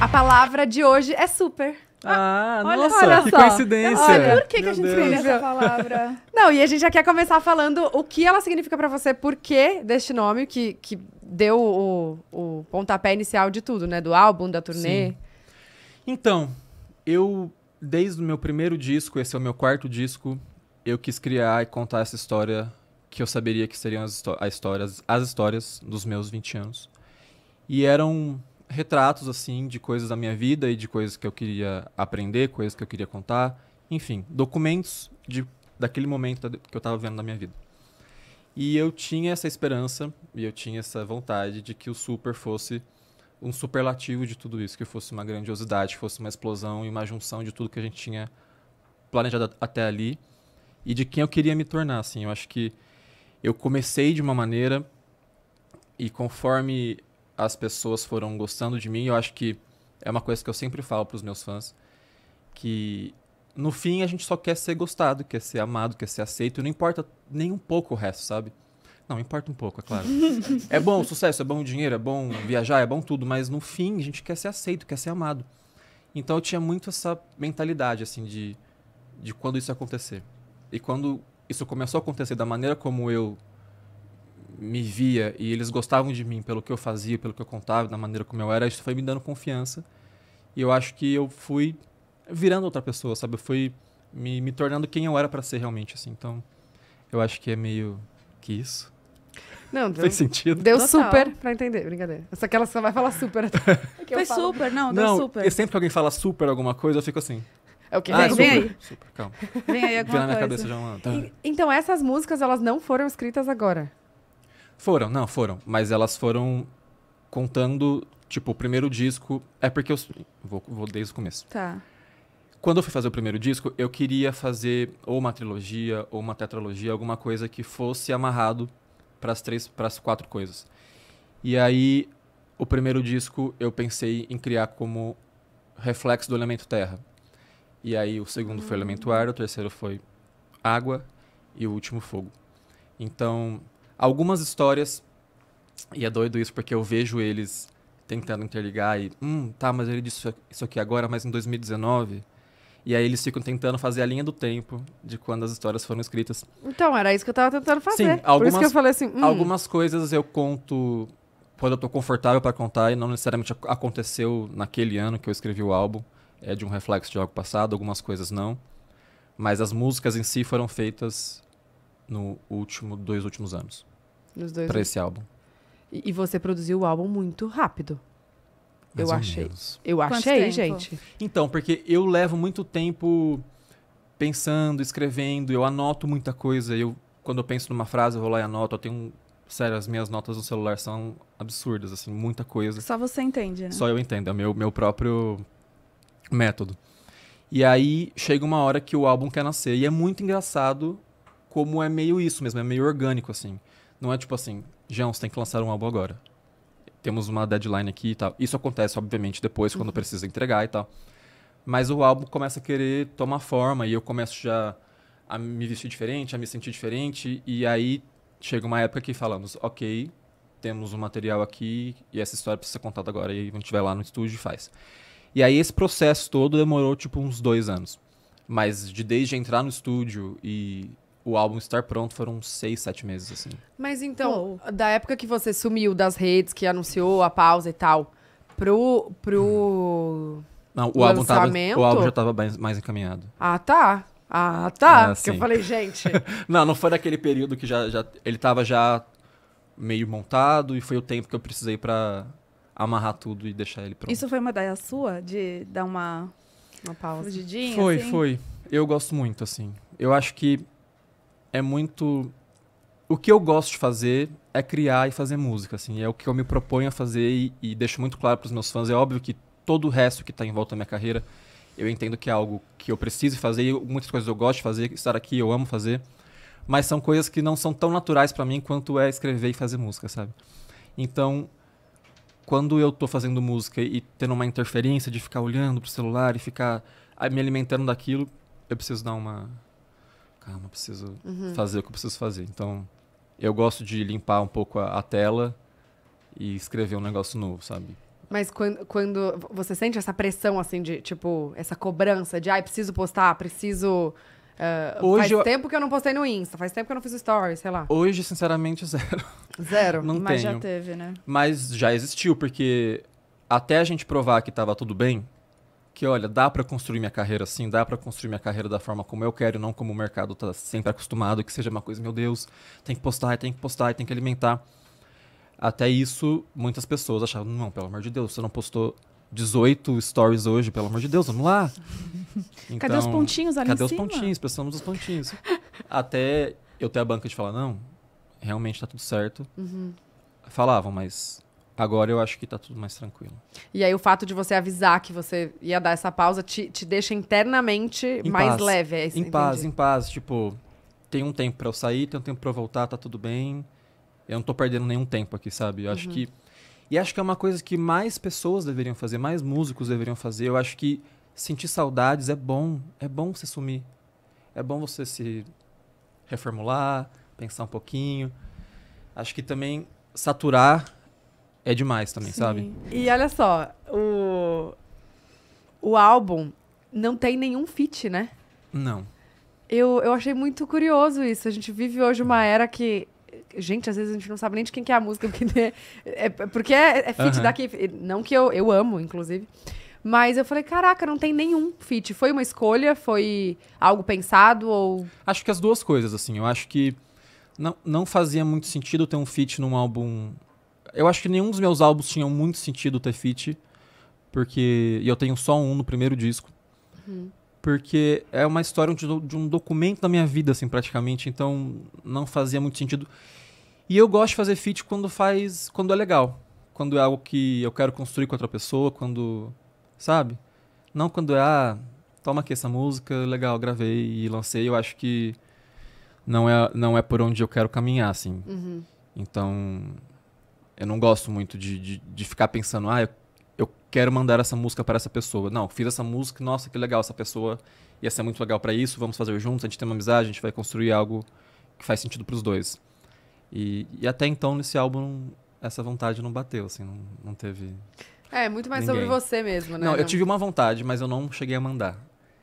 A palavra de hoje é super. Ah, olha, nossa, olha que só. Coincidência. Olha, por que a gente escolheu essa palavra? Não, e a gente já quer começar falando o que ela significa pra você, por que deste nome, que deu o pontapé inicial de tudo, né? Do álbum, da turnê. Sim. Então, eu, desde o meu primeiro disco, esse é o meu quarto disco, eu quis criar e contar essa história que eu saberia que seriam as histórias dos meus 20 anos. E eram retratos, assim, de coisas da minha vida e de coisas que eu queria aprender, coisas que eu queria contar. Enfim, documentos daquele momento que eu tava vendo da minha vida. E eu tinha essa esperança e eu tinha essa vontade de que o super fosse um superlativo de tudo isso, que fosse uma grandiosidade, fosse uma explosão e uma junção de tudo que a gente tinha planejado até ali e de quem eu queria me tornar, assim. Eu acho que eu comecei de uma maneira e conforme as pessoas foram gostando de mim, eu acho que é uma coisa que eu sempre falo para os meus fãs, que no fim a gente só quer ser gostado, quer ser amado, quer ser aceito, não importa nem um pouco o resto, sabe? Não, importa um pouco, é claro. É bom o sucesso, é bom o dinheiro, é bom viajar, é bom tudo, mas no fim a gente quer ser aceito, quer ser amado. Então eu tinha muito essa mentalidade, assim, de quando isso ia acontecer. E quando isso começou a acontecer da maneira como eu me via e eles gostavam de mim pelo que eu fazia, pelo que eu contava, da maneira como eu era, isso foi me dando confiança. E eu acho que eu fui virando outra pessoa, sabe? Eu fui me tornando quem eu era para ser realmente, assim. Então, eu acho que é meio que isso. Não, deu, fez sentido? Deu total. Super pra entender, brincadeira. Só que ela só vai falar super. É foi super, não, deu não, super. E sempre que alguém fala super alguma coisa, eu fico assim. É o que? Vem, super, vem aí. Super, calma. Vem aí alguma coisa. Minha cabeça já uma... Então, essas músicas, elas não foram escritas agora? Foram, não, foram. Mas elas foram contando, tipo, o primeiro disco... É porque eu... Vou desde o começo. Tá. Quando eu fui fazer o primeiro disco, eu queria fazer ou uma trilogia, ou uma tetralogia, alguma coisa que fosse amarrado para as quatro coisas. E aí, o primeiro disco, eu pensei em criar como reflexo do elemento terra. E aí, o segundo foi elemento ar, o terceiro foi água e o último fogo. Então... Algumas histórias, e é doido isso porque eu vejo eles tentando interligar e... tá, mas ele disse isso aqui agora, mas em 2019... E aí eles ficam tentando fazer a linha do tempo de quando as histórias foram escritas. Então, era isso que eu tava tentando fazer. Sim, por isso que eu falei assim... Algumas coisas eu conto quando eu tô confortável pra contar e não necessariamente aconteceu naquele ano que eu escrevi o álbum. É de um reflexo de algo passado, algumas coisas não. Mas as músicas em si foram feitas... No último, dois últimos anos. Nos dois pra anos. Esse álbum. E você produziu o álbum muito rápido. Mais eu achei. Menos. Eu achei, gente. Então, porque eu levo muito tempo pensando, escrevendo, eu anoto muita coisa. Quando eu penso numa frase, eu vou lá e anoto. Eu tenho... Sério, as minhas notas no celular são absurdas, assim, muita coisa. Só você entende, né? Só eu entendo, é meu próprio método. E aí, chega uma hora que o álbum quer nascer. E é muito engraçado... Como é meio isso mesmo, é meio orgânico, assim. Não é tipo assim, João, você tem que lançar um álbum agora. Temos uma deadline aqui e tal. Isso acontece, obviamente, depois, quando precisa entregar e tal. Mas o álbum começa a querer tomar forma e eu começo já a me vestir diferente, a me sentir diferente. E aí chega uma época que falamos, ok, temos um material aqui e essa história precisa ser contada agora. E aí a gente vai lá no estúdio e faz. E aí esse processo todo demorou, tipo, uns 2 anos. Mas desde entrar no estúdio e... O álbum estar pronto foram 6, 7 meses, assim. Mas então, da época que você sumiu das redes, que anunciou a pausa e tal, pro Não, o álbum já tava mais encaminhado. Ah, tá. Ah, tá. Porque eu falei, gente... não foi naquele período que já... Ele tava já meio montado e foi o tempo que eu precisei pra amarrar tudo e deixar ele pronto. Isso foi uma ideia sua? De dar uma pausa? Fugidinha, foi, assim? Foi. Eu gosto muito, assim. Eu acho que... É muito... O que eu gosto de fazer é criar e fazer música, assim. É o que eu me proponho a fazer e deixo muito claro para os meus fãs. É óbvio que todo o resto que está em volta da minha carreira, eu entendo que é algo que eu preciso fazer. Muitas coisas eu gosto de fazer, estar aqui eu amo fazer. Mas são coisas que não são tão naturais para mim quanto é escrever e fazer música, sabe? Então, quando eu estou fazendo música e tendo uma interferência de ficar olhando para o celular e ficar me alimentando daquilo, eu preciso dar uma... Calma, preciso fazer o que eu preciso fazer. Então, eu gosto de limpar um pouco a tela e escrever um negócio novo, sabe? Mas quando você sente essa pressão, assim, de, tipo, essa cobrança de, ai, preciso postar, preciso... Hoje faz tempo que eu não postei no Insta, faz tempo que eu não fiz story, sei lá. Hoje, sinceramente, zero. Zero? Não tenho. Mas já teve, né? Mas já existiu, porque até a gente provar que tava tudo bem, que, olha, dá pra construir minha carreira assim, dá pra construir minha carreira da forma como eu quero, não como o mercado tá sempre acostumado, que seja uma coisa, meu Deus, tem que postar, tem que postar, tem que alimentar. Até isso, muitas pessoas achavam, não, pelo amor de Deus, você não postou 18 stories hoje, pelo amor de Deus, vamos lá. Então, cadê os pontinhos ali em cima? Cadê os pontinhos? Precisamos dos pontinhos. Até eu ter a banca de falar, não, realmente tá tudo certo. Uhum. Falavam, mas agora eu acho que tá tudo mais tranquilo. E aí o fato de você avisar que você ia dar essa pausa te deixa internamente em mais paz. Leve. É isso, em paz. Tipo, tem um tempo pra eu sair, tem um tempo pra eu voltar, tá tudo bem. Eu não tô perdendo nenhum tempo aqui, sabe? Eu acho que... E acho que é uma coisa que mais pessoas deveriam fazer, mais músicos deveriam fazer. Eu acho que sentir saudades é bom. É bom você sumir. É bom você se reformular, pensar um pouquinho. Acho que também saturar é demais também, sim, sabe? E olha só, o álbum não tem nenhum feat, né? Não. Eu achei muito curioso isso. A gente vive hoje uma era que... Gente, às vezes a gente não sabe nem de quem que é a música, porque é feat daqui. Não que eu amo, inclusive. Mas eu falei, caraca, não tem nenhum feat. Foi uma escolha? Foi algo pensado? Ou... Acho que as duas coisas, assim. Eu acho que não fazia muito sentido ter um feat num álbum... Eu acho que nenhum dos meus álbuns tinha muito sentido ter feat, porque... E eu tenho só um no primeiro disco. Uhum. Porque é uma história de um documento da minha vida, assim, praticamente. Então, não fazia muito sentido. E eu gosto de fazer feat quando é legal. Quando é algo que eu quero construir com outra pessoa, quando... Sabe? Não quando é, ah, toma aqui essa música, legal, gravei e lancei. Eu acho que não é por onde eu quero caminhar, assim. Uhum. Então, eu não gosto muito de ficar pensando, ah, eu quero mandar essa música para essa pessoa. Não, fiz essa música, nossa, que legal, essa pessoa ia ser muito legal para isso, vamos fazer juntos, a gente tem uma amizade, a gente vai construir algo que faz sentido para os dois. E até então, nesse álbum, essa vontade não bateu, assim, não teve... É, muito mais ninguém. Sobre você mesmo, né? Não, eu tive uma vontade, mas eu não cheguei a mandar.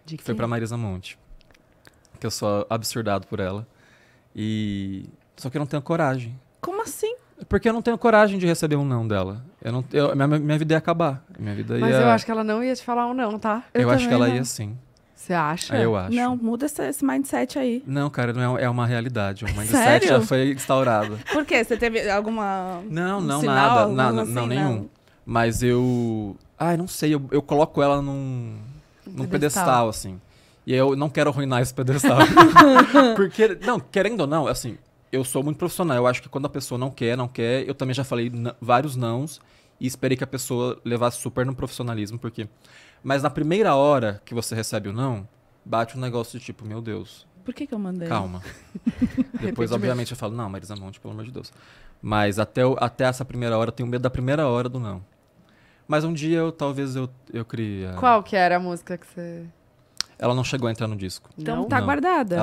De que foi pra Marisa Monte, que eu sou absurdado por ela. Só que eu não tenho coragem. Como assim? Porque eu não tenho coragem de receber um não dela. Minha vida ia acabar. Minha vida ia... Mas eu acho que ela não ia te falar um não, tá? Eu acho que ela não ia, sim. Você acha? Eu acho. Não, muda esse mindset aí. Não, cara, não é uma realidade. O mindset sério? Já foi instaurado. Por quê? Você teve alguma... Não, sinal, nada. Não, nenhum. Mas eu... Ai, não sei. Eu coloco ela num pedestal, assim. E eu não quero arruinar esse pedestal. Porque, não, querendo ou não, assim... Eu sou muito profissional. Eu acho que quando a pessoa não quer... Eu também já falei vários nãos. E esperei que a pessoa levasse super no profissionalismo. Porque... Mas na primeira hora que você recebe o não, bate um negócio de tipo, meu Deus. Por que eu mandei? Calma. Depois, obviamente, eu falo, não, Marisa Monte, pelo amor de Deus. Mas até essa primeira hora, eu tenho medo da primeira hora do não. Mas um dia, talvez eu crie... Qual que era a música que você... Ela não chegou a entrar no disco. Então tá guardada.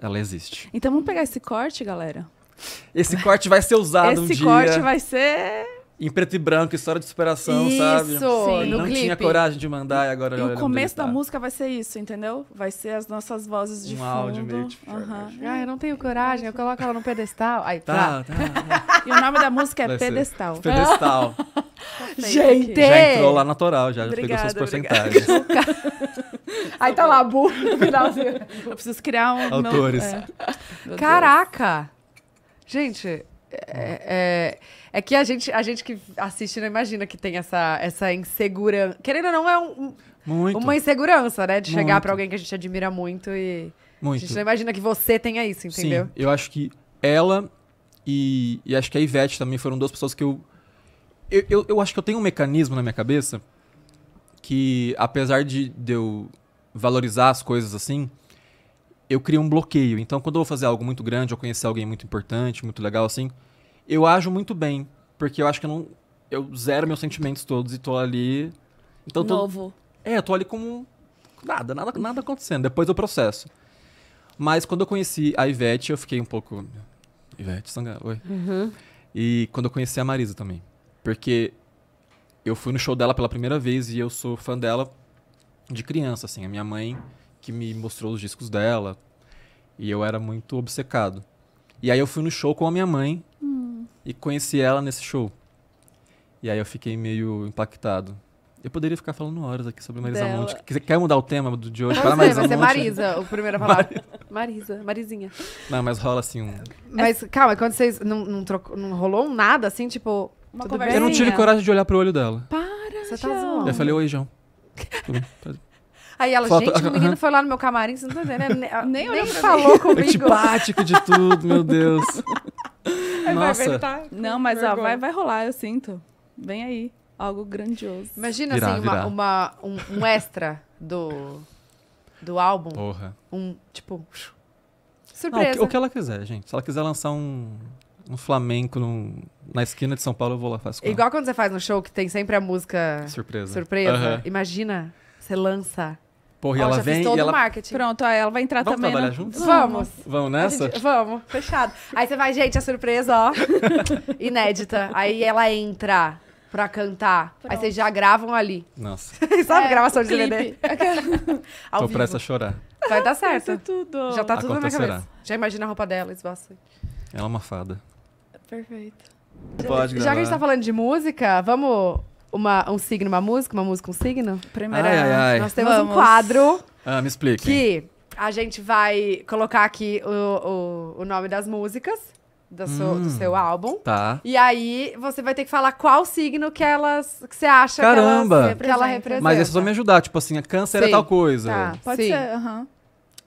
Ela existe. Então vamos pegar esse corte, galera. Esse corte vai ser usado um dia. Esse corte vai ser... Em preto e branco, história de superação, isso, sabe? Isso, no clipe. Não tinha coragem de mandar e agora... E o começo da música vai ser isso, entendeu? Vai ser as nossas vozes de fundo. Um áudio meio tipo... Ah, eu não tenho coragem, eu coloco ela no pedestal. Aí, tá. E o nome da música é Pedestal. Pedestal. Gente! Já entrou lá natural, já pegou suas porcentagens. Aí tá lá, burro, no finalzinho. Eu preciso criar um... Autores. Meu caraca! Deus. Gente... É que a gente que assiste não imagina que tem essa insegurança. Querendo ou não, é uma insegurança, né? De chegar pra alguém que a gente admira muito e... Muito. A gente não imagina que você tenha isso, entendeu? Sim, eu acho que ela e acho que a Ivete também foram duas pessoas que eu acho que eu tenho um mecanismo na minha cabeça que, apesar de eu valorizar as coisas assim... Eu crio um bloqueio. Então, quando eu vou fazer algo muito grande, ou conhecer alguém muito importante, muito legal, assim, eu ajo muito bem. Porque eu acho que eu zero meus sentimentos todos e tô ali... Então, novo. Eu tô ali como nada acontecendo. Depois eu processo. Mas quando eu conheci a Ivete, eu fiquei um pouco... Ivete Sangalo, oi. Uhum. E quando eu conheci a Marisa também. Porque eu fui no show dela pela primeira vez e eu sou fã dela de criança, assim. A minha mãe que me mostrou os discos dela e eu era muito obcecado. E aí eu fui no show com a minha mãe e conheci ela nesse show. E aí eu fiquei meio impactado. Eu poderia ficar falando horas aqui sobre Marisa Monte. Você quer mudar o tema de hoje para Marisa Monte? Vai ser Marisa, o primeiro a falar. Marisa, Marizinha. Não, mas rola assim um... Mas calma, quando vocês... Não rolou um nada, assim, tipo... Uma conversinha. Eu não tive coragem de olhar pro olho dela. Para, você tá zoando. Eu falei, oi, João. Aí ela, gente, o menino foi lá no meu camarim, você não tá entendendo, né? Nem falou comigo. Antipático de tudo, meu Deus. Nossa. Não, mas ó, vai rolar, eu sinto. Vem aí. Algo grandioso. Imagina, assim, um extra do álbum. Porra. Tipo, surpresa. Não, o que ela quiser, gente. Se ela quiser lançar um flamenco na esquina de São Paulo, eu vou lá fazer com ela. Igual quando você faz no show, que tem sempre a música... Surpresa. Surpresa. Uhum. Imagina, você lança... Porra, e ela vem e ela... marketing. Pronto, ó, ela vai entrar também. Vamos trabalhar juntos? Vamos. Vamos nessa? Vamos, fechado. Aí você vai, gente, a surpresa, ó. Inédita. Aí ela entra... pra cantar. Pronto. Aí vocês já gravam ali. Nossa. Sabe, gravação de DVD? Tô prestes a chorar. Vai dar certo. Tudo. Já tá tudo na minha cabeça. Já imagina a roupa dela, esboça. Ela é uma fada. Perfeito. Já que a gente tá falando de música, vamos um signo, uma música, um signo? Primeiro, nós temos um quadro. Ah, me explique. Que a gente vai colocar aqui o nome das músicas. Do seu álbum. Tá. E aí, você vai ter que falar qual signo que você acha que ela representa. Mas isso vai me ajudar. Tipo assim, câncer é tal coisa. Tá. Pode ser,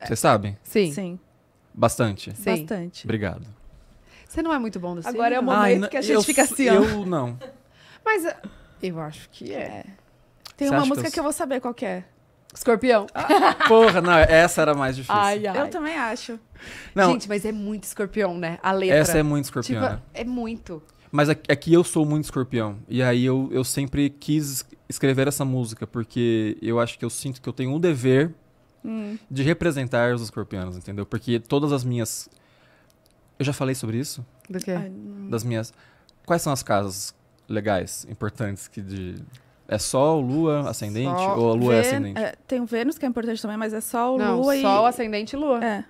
Vocês sabem? Sim. Sim. Bastante? Sim. Bastante. Obrigado. Você não é muito bom no signo? Agora é o momento que a gente fica assim. Eu não. Mas eu acho que é. Tem uma música que eu vou saber qual que é. Escorpião. Porra, não, essa era mais difícil. Eu também acho. Não, gente, mas é muito escorpião, né? A letra. Essa é muito escorpião. Tipo, é muito. Mas aqui eu sou muito escorpião. E aí eu sempre quis escrever essa música, porque eu acho que eu sinto que eu tenho um dever de representar os escorpianos, entendeu? Porque todas as minhas... Eu já falei sobre isso? Do quê? Das minhas... Quais são as casas legais, importantes que de... É Sol, Lua, Ascendente? Sol, ou a Lua é Ascendente? Tem o Vênus, que é importante também, mas é Sol, Lua e... Sol, Ascendente e Lua. É.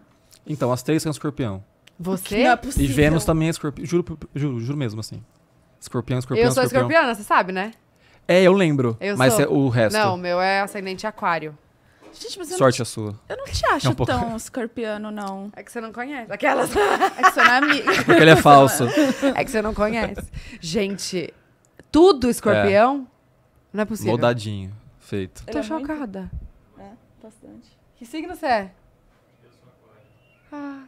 Então, as três são escorpião. Você? Não é possível. E Vênus também é escorpião. Juro mesmo, assim. Escorpião, escorpião, eu sou escorpiana, você sabe, né? É, eu lembro. Eu mas o resto... Não, o meu é Ascendente Aquário. Gente, mas sorte a sua. Eu não te acho tão escorpiano, não. É que você não conhece. Aquelas... É que você não é amiga. Porque ele é falso. É que você não conhece. Gente, tudo escorpião... É. Não é possível. Moldadinho, feito. Tô chocada. É, bastante. Que signo você é? Eu sou aquário.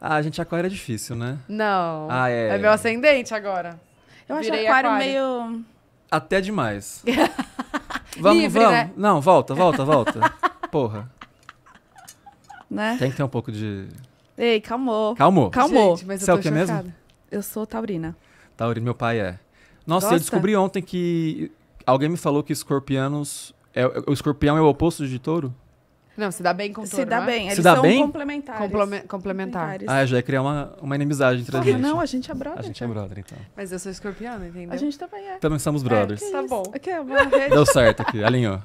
Ah, gente, aquário é difícil, né? Não. Ah, é meu ascendente agora. Eu acho aquário meio... Até demais. Vamos, livre, vamos. Né? Não, volta. Porra. Né? Tem que ter um pouco de... Ei, calmou. Gente, mas você é o que mesmo? Eu sou taurina. Taurina, meu pai é. Nossa, eu descobri ontem que alguém me falou que escorpianos... O escorpião é o oposto de touro? Não, se dá bem com touro, eles são complementares. Complementares. Ah, já ia criar uma inimizade entre a gente. Não, a gente é brother. A gente é brother, então. Mas eu sou escorpiana, entendeu? A gente também é. Também somos brothers. Tá bom. Aqui é uma rede. Deu certo aqui, alinhou.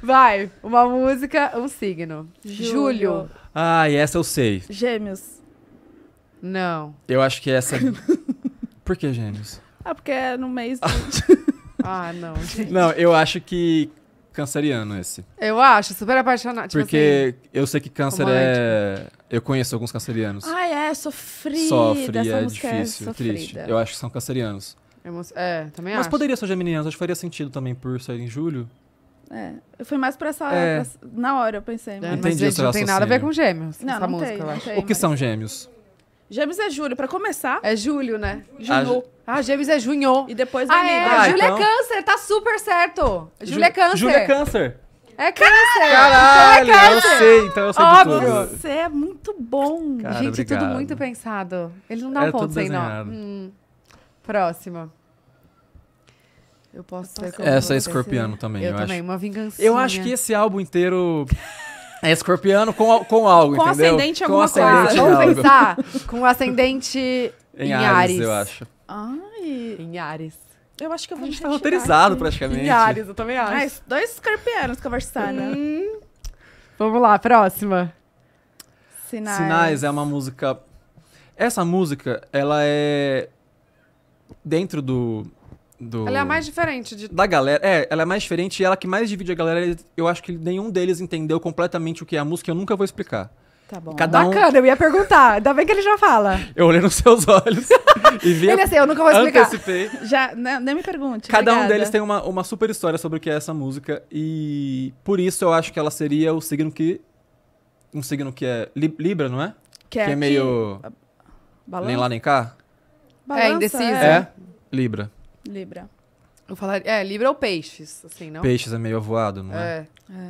Vai, uma música, um signo. Júlio. Ah, e essa eu sei. Gêmeos. Não. Eu acho que essa... Por que Gêmeos? Ah, porque é no mês de... Ah, não, gente. Não, eu acho que canceriano esse. Eu acho, super apaixonado. Porque tipo assim, eu sei que câncer é... Eu conheço alguns cancerianos. Ah, é? Sofrida. Sofre, é difícil, é triste. Eu acho que são cancerianos. É, também acho. Mas poderia ser geminianos, acho que faria sentido também por sair em julho. É, eu fui mais pra essa... É. Na hora eu pensei. É, mas entendi, gente, não tem nada a ver com gêmeos. Não, essa não música, tem, eu acho. Tem, o que são gêmeos? Gêmeos é julho, pra começar. É julho, né? Junho. Ah, Gêmeos é junho. E depois vem Júlio então... é câncer, tá super certo. Júlio é câncer. Júlio é câncer. É câncer. Caralho, então é câncer. eu sei óbvio. De tudo. Você é muito bom. Cara, gente, obrigado. Tudo muito pensado. Ele não dá um ponto sem nó. Próxima. Eu posso ter essa é escorpiano também, eu também, acho. Uma vingança. Eu acho que esse álbum inteiro... É escorpiano com algo, com entendeu? Ascendente com ascendente em alguma coisa. Vamos pensar. Com ascendente em Ares, eu acho. Ai. Em Ares. Eu acho que eu vou deixar. A gente tá roteirizado praticamente. Milhares, eu também acho. Mas dois escorpianos conversar, né? Vamos lá, próxima. Sinais. Sinais é uma música... Essa música, ela é... Dentro do... Ela é a mais diferente de... Da galera. É, ela é mais diferente e ela que mais divide a galera. Eu acho que nenhum deles entendeu completamente o que é a música. Eu nunca vou explicar. Tá bom. Bacana, eu ia perguntar. Ainda bem que ele já fala. Eu olhei nos seus olhos e vi. Ele assim, eu nunca vou explicar. Antecipei. Já, nem me pergunte. Cada um deles tem uma super história sobre o que é essa música. E por isso eu acho que ela seria o signo que... Um signo que é Libra, não é? Que é meio... Balança. Nem lá, nem cá? Balança, é indeciso. É Libra. Libra. Eu falaria... É, Libra ou Peixes, assim, não? Peixes é meio avoado, não é? É.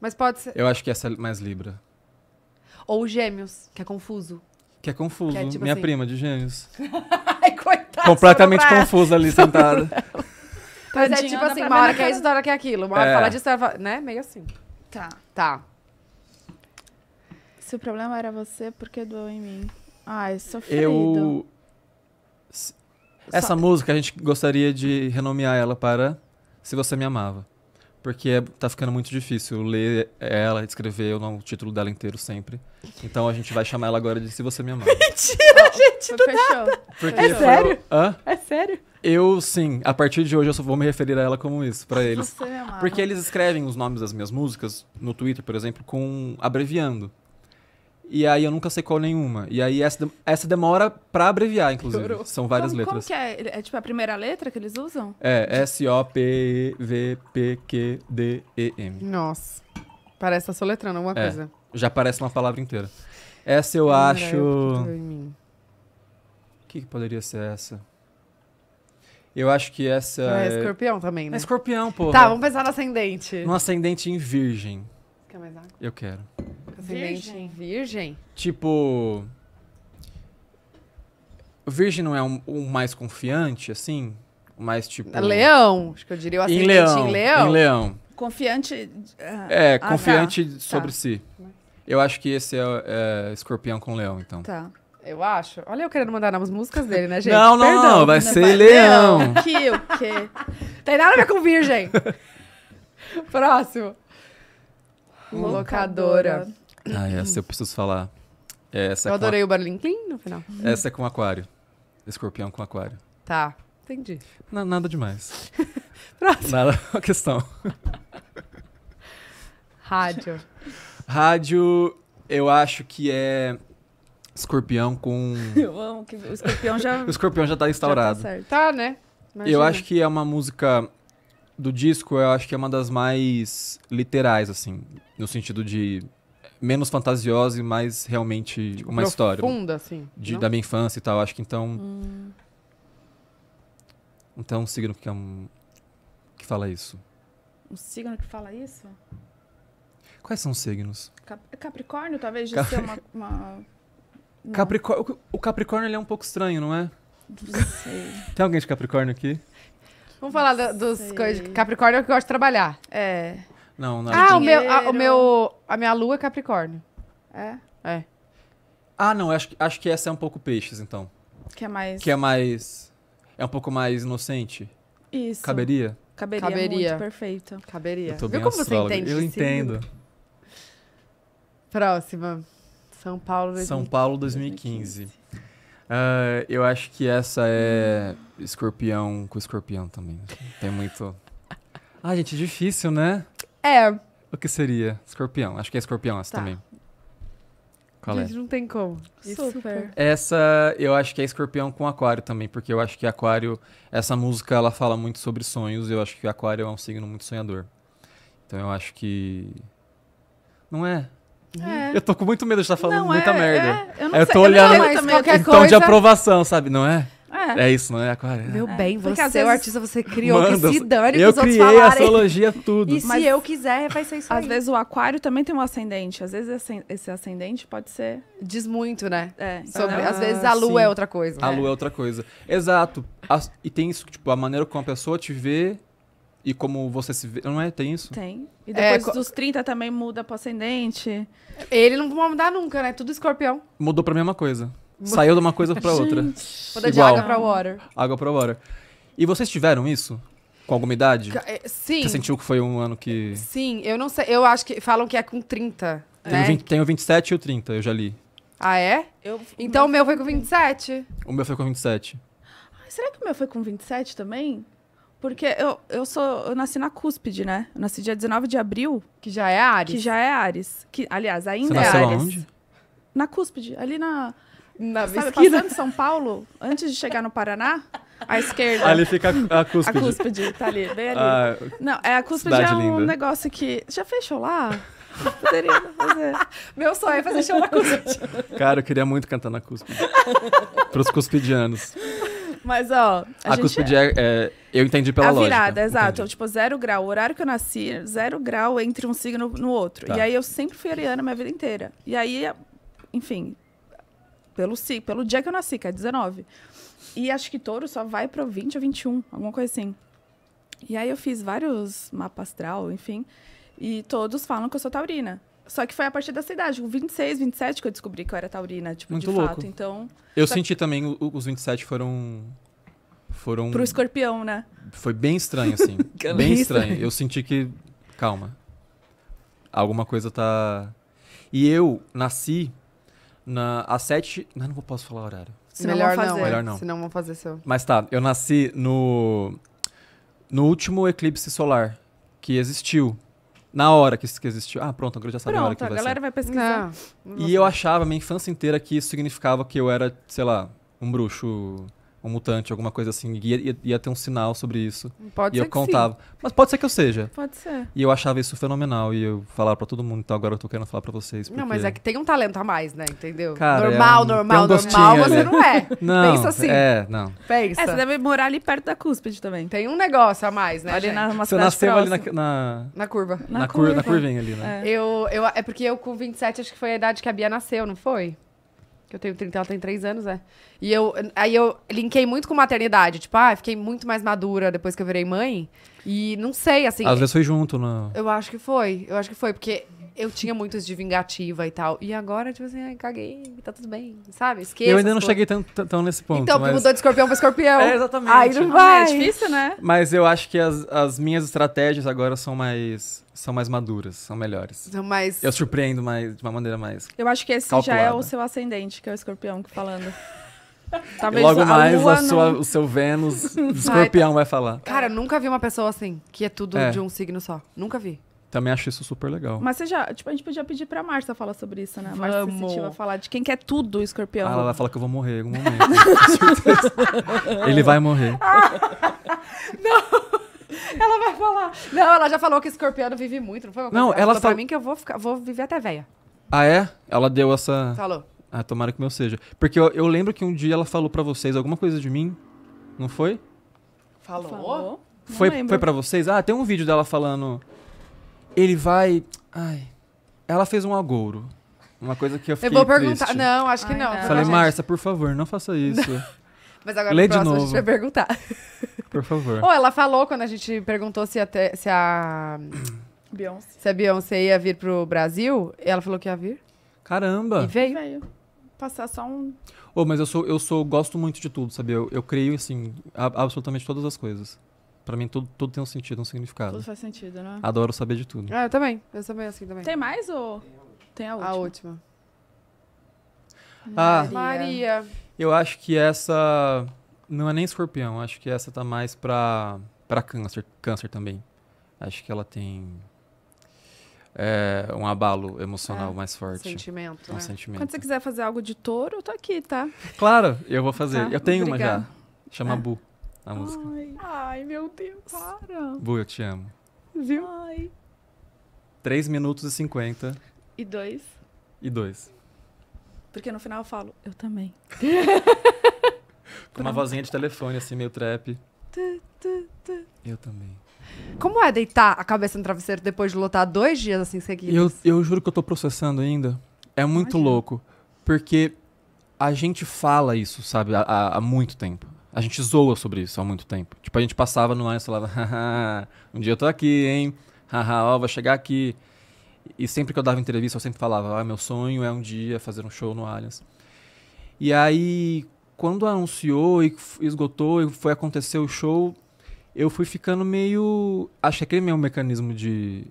Mas pode ser... Eu acho que essa é mais Libra. Ou Gêmeos, que é confuso. Que é confuso. Que é, tipo, minha assim... prima de Gêmeos. Ai, coitada. Completamente confusa ali, sentada. Mas é tipo assim, uma hora que é isso, outra hora que é aquilo. Uma hora falar disso, outra hora... Né? Meio assim. Tá. Tá. Se o problema era você, por que doeu em mim? Ai, sofrido. Essa música, a gente gostaria de renomear ela para Se Você Me Amava. Porque tá ficando muito difícil ler ela, escrever o título dela inteiro sempre. Então a gente vai chamar ela agora de Se Você Me Amava. Mentira, gente, do nada. É sério? Hã? É sério? Eu, sim. A partir de hoje, eu só vou me referir a ela como isso, pra eles. Se Você Me Amava. Porque eles escrevem os nomes das minhas músicas, no Twitter, por exemplo, abreviando. E aí eu nunca sei qual nenhuma. E aí essa demora pra abreviar, inclusive. São várias letras. Como que é? É tipo a primeira letra que eles usam? É, S-O-P-E-V-P-Q-D-E-M. Nossa. Parece que tá soletrando alguma coisa. Já parece uma palavra inteira. Essa eu acho... O que poderia ser essa? Eu acho que essa é... escorpião também, né? É escorpião, pô. Tá, vamos pensar no ascendente. No ascendente em virgem. Quer mais água? Eu quero. Virgem. Virgem? Tipo... Virgem não é um mais confiante, assim? Mais tipo... Leão. Acho que eu diria o ascendente em leão. Em leão. Confiante... confiante sobre si. Eu acho que esse é escorpião com leão, então. Tá. Eu acho. Olha eu querendo mandar nas músicas dele, né, gente? Não, não, não. Vai ser leão. Que o quê? Tem nada a ver com virgem. Próximo. Locadora. Ah, essa eu preciso falar. Essa eu adorei o barulhinho no final. Essa é com aquário. Escorpião com aquário. Tá, entendi. Nada demais. Próximo. Nada, uma questão. Rádio. Rádio, eu acho que é escorpião com... Eu amo que o escorpião já... O escorpião já tá instaurado. Já tá, né? Imagina. Eu acho que é uma música... Do disco, eu acho que é uma das mais literais, assim. No sentido de menos fantasiosa e mais realmente uma história. Profunda, assim. Da minha infância e tal. Acho que então... Então, um signo que é que fala isso. Um signo que fala isso? Quais são os signos? Capricórnio, talvez, de ser uma... Capricórnio... O Capricórnio, ele é um pouco estranho, não é? Não sei. Tem alguém de Capricórnio aqui? Vamos falar dos coisas... Capricórnio é o que eu gosto de trabalhar. É. Não, não. Ah, a minha lua é Capricórnio. É? É. Ah, não. Acho que essa é um pouco peixes, então. Que é mais... É um pouco mais inocente. Isso. Caberia? Caberia. Muito perfeito. Caberia. Eu tô bem astróloga. Como você entende? Eu entendo. Próxima. São Paulo 2015. São Paulo 2015. Eu acho que essa é escorpião com escorpião também. Tem muito... Ah, gente, difícil, né? É. O que seria? Escorpião. Acho que é escorpião essa também. Qual é? Gente, não tem como. Super. Essa eu acho que é escorpião com aquário também, porque eu acho que aquário... Essa música, ela fala muito sobre sonhos e eu acho que aquário é um signo muito sonhador. Então eu acho que... Não é? Eu tô com muito medo de estar falando muita merda. Eu tô olhando em tom de aprovação, sabe? Não é? É isso, não é? Aquário. Meu bem, você é o artista, você criou. Que se dane que os outros falarem. Eu criei a astrologia, tudo. E se eu quiser, vai ser isso aí. Às vezes o aquário também tem um ascendente. Às vezes esse ascendente pode ser... Diz muito, né? É. Às vezes a lua é outra coisa. A lua é outra coisa. Exato. E tem isso, tipo, a maneira como a pessoa te vê... E como você se vê... Não é? Tem isso? Tem. E depois dos 30 também muda pro ascendente. Ele não vai mudar nunca, né? Tudo escorpião. Mudou pra mesma coisa. Saiu de uma coisa pra outra. Muda de água pra water. Água pra water. E vocês tiveram isso? Com alguma idade? Sim. Você sentiu que foi um ano que... Sim, eu não sei. Eu acho que falam que é com 30, né? Tenho 27 e o 30, eu já li. Ah, é? Então o meu foi com 27. O meu foi com 27. Ai, será que o meu foi com 27 também? Porque eu nasci na cúspide, né? Eu nasci dia 19 de abril. Que já é Áries. Que já é Áries. Que, aliás, ainda é Áries. Você nasceu onde? Na cúspide, ali na... Sabe, passando São Paulo, antes de chegar no Paraná, à esquerda. Ali fica a cúspide. A cúspide, tá ali, bem ali. Ah, não, a cúspide é um negócio que... Já fechou lá? Poderia fazer. Meu sonho é fazer show na cúspide. Cara, eu queria muito cantar na cúspide. Pros cuspidianos. Mas, ó... A cúspide eu entendi pela lógica. A virada, exato. Eu, tipo, 0 grau. O horário que eu nasci, 0 grau entre um signo no outro. Tá. E aí, eu sempre fui ariana minha vida inteira. E aí, enfim... Pelo dia que eu nasci, que é 19. E acho que touro só vai para 20 ou 21, alguma coisa assim. E aí eu fiz vários mapas astral, enfim. E todos falam que eu sou taurina. Só que foi a partir dessa idade, com 26, 27, que eu descobri que eu era taurina, tipo, muito de louco. Fato. Então, eu senti que... também os 27 foram... Pro escorpião, né? Foi bem estranho, assim. Bem estranho. Eu senti que... Calma. Alguma coisa tá... E eu nasci... às 7... Não posso falar o horário. Melhor não. Se não, vão fazer seu. Mas tá, eu nasci no último eclipse solar que existiu. Na hora que existiu. Ah, pronto, agora já sabe a hora que vai ser. Pronto, a galera vai pesquisar. E eu achava, minha infância inteira, que isso significava que eu era, sei lá, um bruxo, um mutante, alguma coisa assim. Ia ter um sinal sobre isso. Pode ser que eu contava. Mas pode ser que eu seja. Pode ser. E eu achava isso fenomenal. E eu falava pra todo mundo. Então agora eu tô querendo falar pra vocês. Porque... Não, mas é que tem um talento a mais, né? Entendeu? Cara, normal você não é. Não, pensa assim. É, não. Pensa. Você deve morar ali perto da cúspide também. Tem um negócio a mais, né? Ali na você nasceu próxima. Ali na curva. Na curvinha ali, né? É. É porque eu com 27 acho que foi a idade que a Bia nasceu, não foi? Que eu tenho 30, ela tem 3 anos, é. E aí eu linkei muito com maternidade. Tipo, fiquei muito mais madura depois que eu virei mãe. E não sei, assim... Às vezes foi junto, né? Eu acho que foi, porque eu tinha muitos de vingativa e tal. E agora, tipo assim, caguei, tá tudo bem, sabe? Esqueça. Eu ainda não cheguei tão nesse ponto. Então, mas... mudou de escorpião pra escorpião. É, exatamente. Aí não vai. É difícil, né? Mas eu acho que as minhas estratégias agora são mais maduras, são melhores. Eu surpreendo mais, de uma maneira mais calculada. Eu acho que esse já é o seu ascendente, que é o escorpião que falando. Talvez logo mais o seu Vênus de escorpião vai falar. Cara, eu nunca vi uma pessoa assim, que é tudo de um signo só. Nunca vi. Também acho isso super legal. Mas você já... Tipo, a gente podia pedir pra Marcia falar sobre isso, né? Marcia Monte vai falar de quem quer tudo, o escorpião. Ela vai falar que eu vou morrer em algum momento. Ele vai morrer. Não... Ela vai falar. Não, ela já falou que escorpião vive muito, não foi? Não, ela falou pra mim que eu vou viver até velha. Ah, é? Ela deu essa... Falou. Ah, tomara que o meu seja. Porque eu lembro que um dia ela falou pra vocês alguma coisa de mim, não foi? Falou? Foi pra vocês? Ah, tem um vídeo dela falando... Ele vai... Ai... Ela fez um agouro. Uma coisa que eu fiquei triste. Eu vou perguntar. Não, acho que não. Não. Falei, Marcia, por favor, não faça isso. Não. Mas agora no próximo a gente vai perguntar. Por favor. Oh, ela falou quando a gente perguntou se a Beyoncé ia vir pro Brasil. Ela falou que ia vir. Caramba. E veio. Passar só um... Oh, mas eu gosto muito de tudo, sabe? Eu creio, assim, absolutamente todas as coisas. Pra mim, tudo tem um sentido, um significado. Tudo faz sentido, né? Adoro saber de tudo. Ah, eu também. Eu também, assim, também. Tem mais ou... Tem a última. Maria. Eu acho que essa não é nem escorpião, acho que essa tá mais pra câncer também. Acho que ela tem um abalo emocional mais forte. Sentimento, sentimento. Quando você quiser fazer algo de touro, eu tô aqui, tá? Claro, eu vou fazer. Tá, eu tenho uma já. Chama Bu, a música. Ai, meu Deus, para. Bu, eu te amo. Viu? Ai. 3 minutos e 50. E 2. E 2. Porque no final eu falo, eu também. Com uma vozinha de telefone, assim, meio trap. Eu também. Como é deitar a cabeça no travesseiro depois de lotar 2 dias assim seguidos? Eu juro que eu tô processando ainda. É muito louco. Porque a gente fala isso, sabe, há muito tempo. A gente zoa sobre isso há muito tempo. Tipo, a gente passava no ar e falava, haha, um dia eu tô aqui, hein? Haha, ó, vou chegar aqui. E sempre que eu dava entrevista, eu sempre falava, meu sonho é um dia fazer um show no Allianz. E aí, quando anunciou e esgotou e foi acontecer o show, eu fui ficando meio... Acho que aquele meu mecanismo de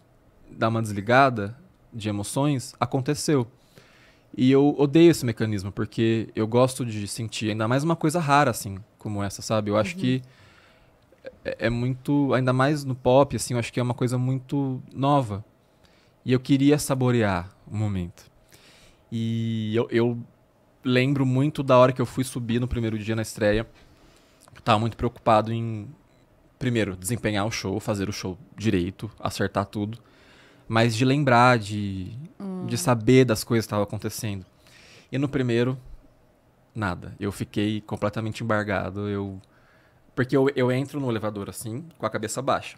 dar uma desligada de emoções aconteceu. E eu odeio esse mecanismo, porque eu gosto de sentir ainda mais uma coisa rara, assim, como essa, sabe? Eu acho que é muito... Ainda mais no pop, assim, eu acho que é uma coisa muito nova. E eu queria saborear o momento. E eu lembro muito da hora que eu fui subir no primeiro dia na estreia. Eu tava muito preocupado em... Primeiro, desempenhar o show, fazer o show direito, acertar tudo. Mas de lembrar, de saber das coisas que estavam acontecendo. E no primeiro, nada. Eu fiquei completamente embargado. Porque eu entro no elevador assim, com a cabeça baixa.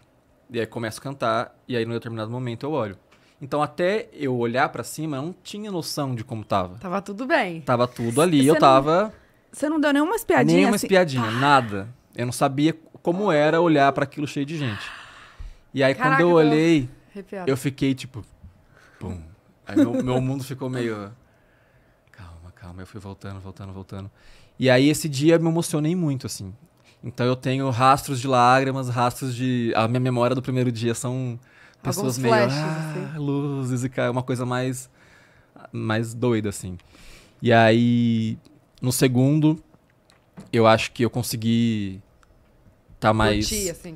E aí começo a cantar, e aí num determinado momento eu olho. Então até eu olhar pra cima, eu não tinha noção de como tava. Tava tudo bem. Tava tudo ali, eu tava... Você não deu nenhuma espiadinha? Nenhuma espiadinha, nada. Eu não sabia... Como era olhar para aquilo cheio de gente. E aí, caraca, quando eu olhei, eu fiquei tipo... Pum. Aí meu mundo ficou meio... Calma, calma. Eu fui voltando, voltando, voltando. E aí, esse dia, eu me emocionei muito, assim. Então, eu tenho rastros de lágrimas, rastros de... A minha memória do primeiro dia são pessoas meio... Alguns flashes, assim. Luzes e uma coisa mais doida, assim. E aí, no segundo, eu acho que eu consegui... Tá mais...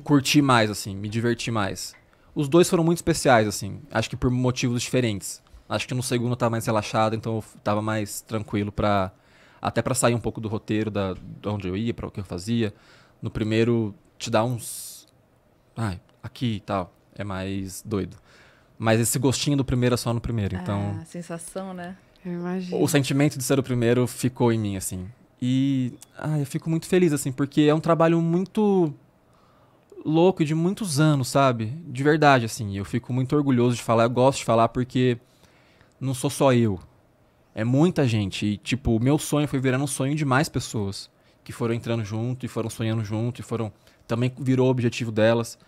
Curti mais, assim. Me diverti mais. Os dois foram muito especiais, assim. Acho que por motivos diferentes. Acho que no segundo eu tava mais relaxado, então eu tava mais tranquilo pra... Até pra sair um pouco do roteiro, de onde eu ia, pra o que eu fazia. No primeiro, te dá uns... Ai, aqui e tal. É mais doido. Mas esse gostinho do primeiro é só no primeiro, então... Ah, sensação, né? Eu imagino. O sentimento de ser o primeiro ficou em mim, assim. E eu fico muito feliz, assim, porque é um trabalho muito louco e de muitos anos, sabe? De verdade, assim, eu fico muito orgulhoso de falar, eu gosto de falar porque não sou só eu. É muita gente e, tipo, o meu sonho foi virando um sonho de mais pessoas que foram entrando junto e foram sonhando junto e foram... Também virou o objetivo delas.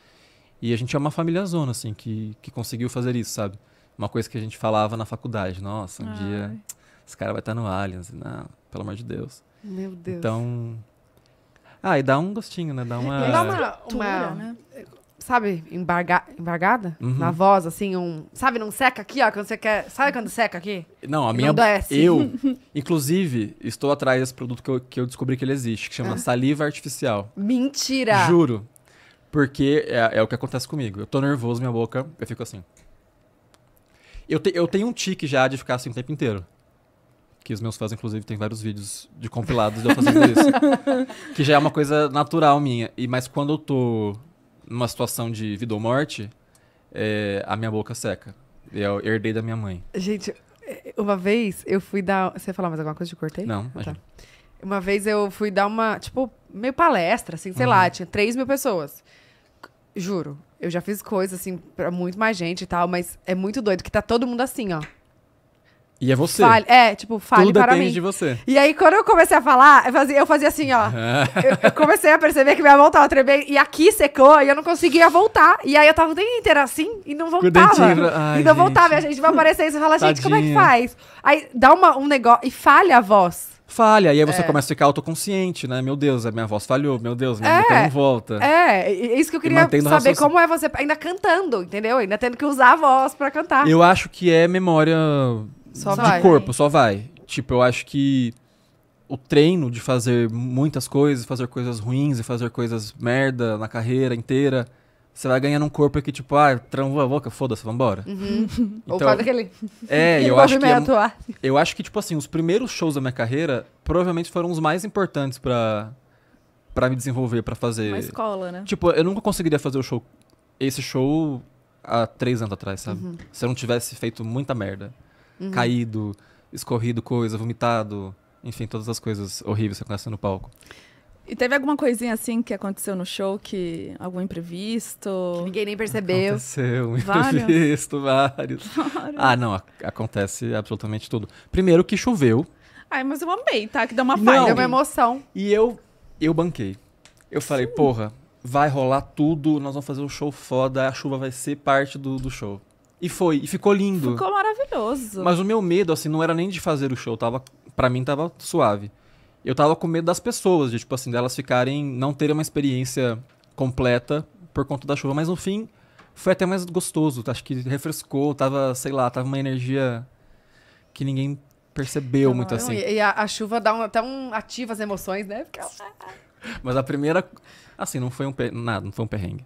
E a gente é uma família zona, assim, que conseguiu fazer isso, sabe? Uma coisa que a gente falava na faculdade, nossa, um dia esse cara vai estar no Aliens, não, pelo amor de Deus. Meu Deus. Então... Ah, e dá um gostinho, né? Dá uma... Dá uma né? Sabe, embargada? Na voz, assim, Sabe, não seca aqui, ó, quando você quer... Sabe quando seca aqui? Não, a minha... Não desce. Eu, inclusive, estou atrás desse produto que eu descobri que ele existe, que chama saliva artificial. Mentira! Juro. Porque é o que acontece comigo. Eu tô nervoso, minha boca, eu fico assim. Eu tenho um tique já de ficar assim o tempo inteiro. Que os meus fãs, inclusive, tem vários vídeos de compilados de eu fazendo isso. Que já é uma coisa natural minha. Mas quando eu tô numa situação de vida ou morte, a minha boca seca. Eu herdei da minha mãe. Gente, uma vez eu fui dar... Você ia falar mais alguma coisa que eu cortei? Não, tá. Uma vez eu fui dar uma, tipo, meio palestra, assim, sei lá, tinha 3.000 pessoas. Juro, eu já fiz coisa, assim, pra muito mais gente e tal, mas é muito doido que tá todo mundo assim, ó. E é você. Fale para mim. Tudo depende de você. E aí, quando eu comecei a falar, eu fazia assim, ó. eu comecei a perceber que minha mão tava tremendo. E aqui secou, e eu não conseguia voltar. E aí, eu tava o dia inteiro assim, e não voltava. Ai, e não voltava. E a gente vai aparecer isso e fala, gente, como é que faz? Aí, dá um negócio... E falha a voz. Falha. E aí, você começa a ficar autoconsciente, né? Meu Deus, a minha voz falhou. Meu Deus, minha boca não volta. É, isso que eu queria saber. Como é você ainda cantando, entendeu? Ainda tendo que usar a voz pra cantar. Eu acho que é memória... Só vai. Tipo, eu acho que o treino de fazer muitas coisas, fazer coisas ruins e fazer coisas merda na carreira inteira, você vai ganhando um corpo que, tipo, travou a boca, foda-se, vambora. Então, ou faz aquele... Eu acho que, tipo assim, os primeiros shows da minha carreira provavelmente foram os mais importantes pra me desenvolver, pra fazer... Uma escola, né? Tipo, eu nunca conseguiria fazer esse show há 3 anos atrás, sabe? Se eu não tivesse feito muita merda. Caído, escorrido coisa, vomitado, enfim, todas as coisas horríveis que acontecem no palco. E teve alguma coisinha assim que aconteceu no show, algum imprevisto? Que ninguém nem percebeu. Aconteceu, um imprevisto, vários. Ah, não, acontece absolutamente tudo. Primeiro que choveu. Ai, mas eu amei, tá? Que deu uma falha, deu uma emoção. E eu banquei. Eu falei, porra, vai rolar tudo, nós vamos fazer um show foda, a chuva vai ser parte do show. E foi, e ficou lindo. Ficou maravilhoso. Mas o meu medo, assim, não era nem de fazer o show, pra mim tava suave. eu tava com medo das pessoas, de, tipo assim, delas ficarem, não terem uma experiência completa por conta da chuva. Mas no fim, foi até mais gostoso, acho que refrescou, tava, sei lá, tava uma energia que ninguém percebeu muito assim. E a chuva dá ativa as emoções, né? Porque... Mas a primeira, assim, não foi um nada, não foi um perrengue.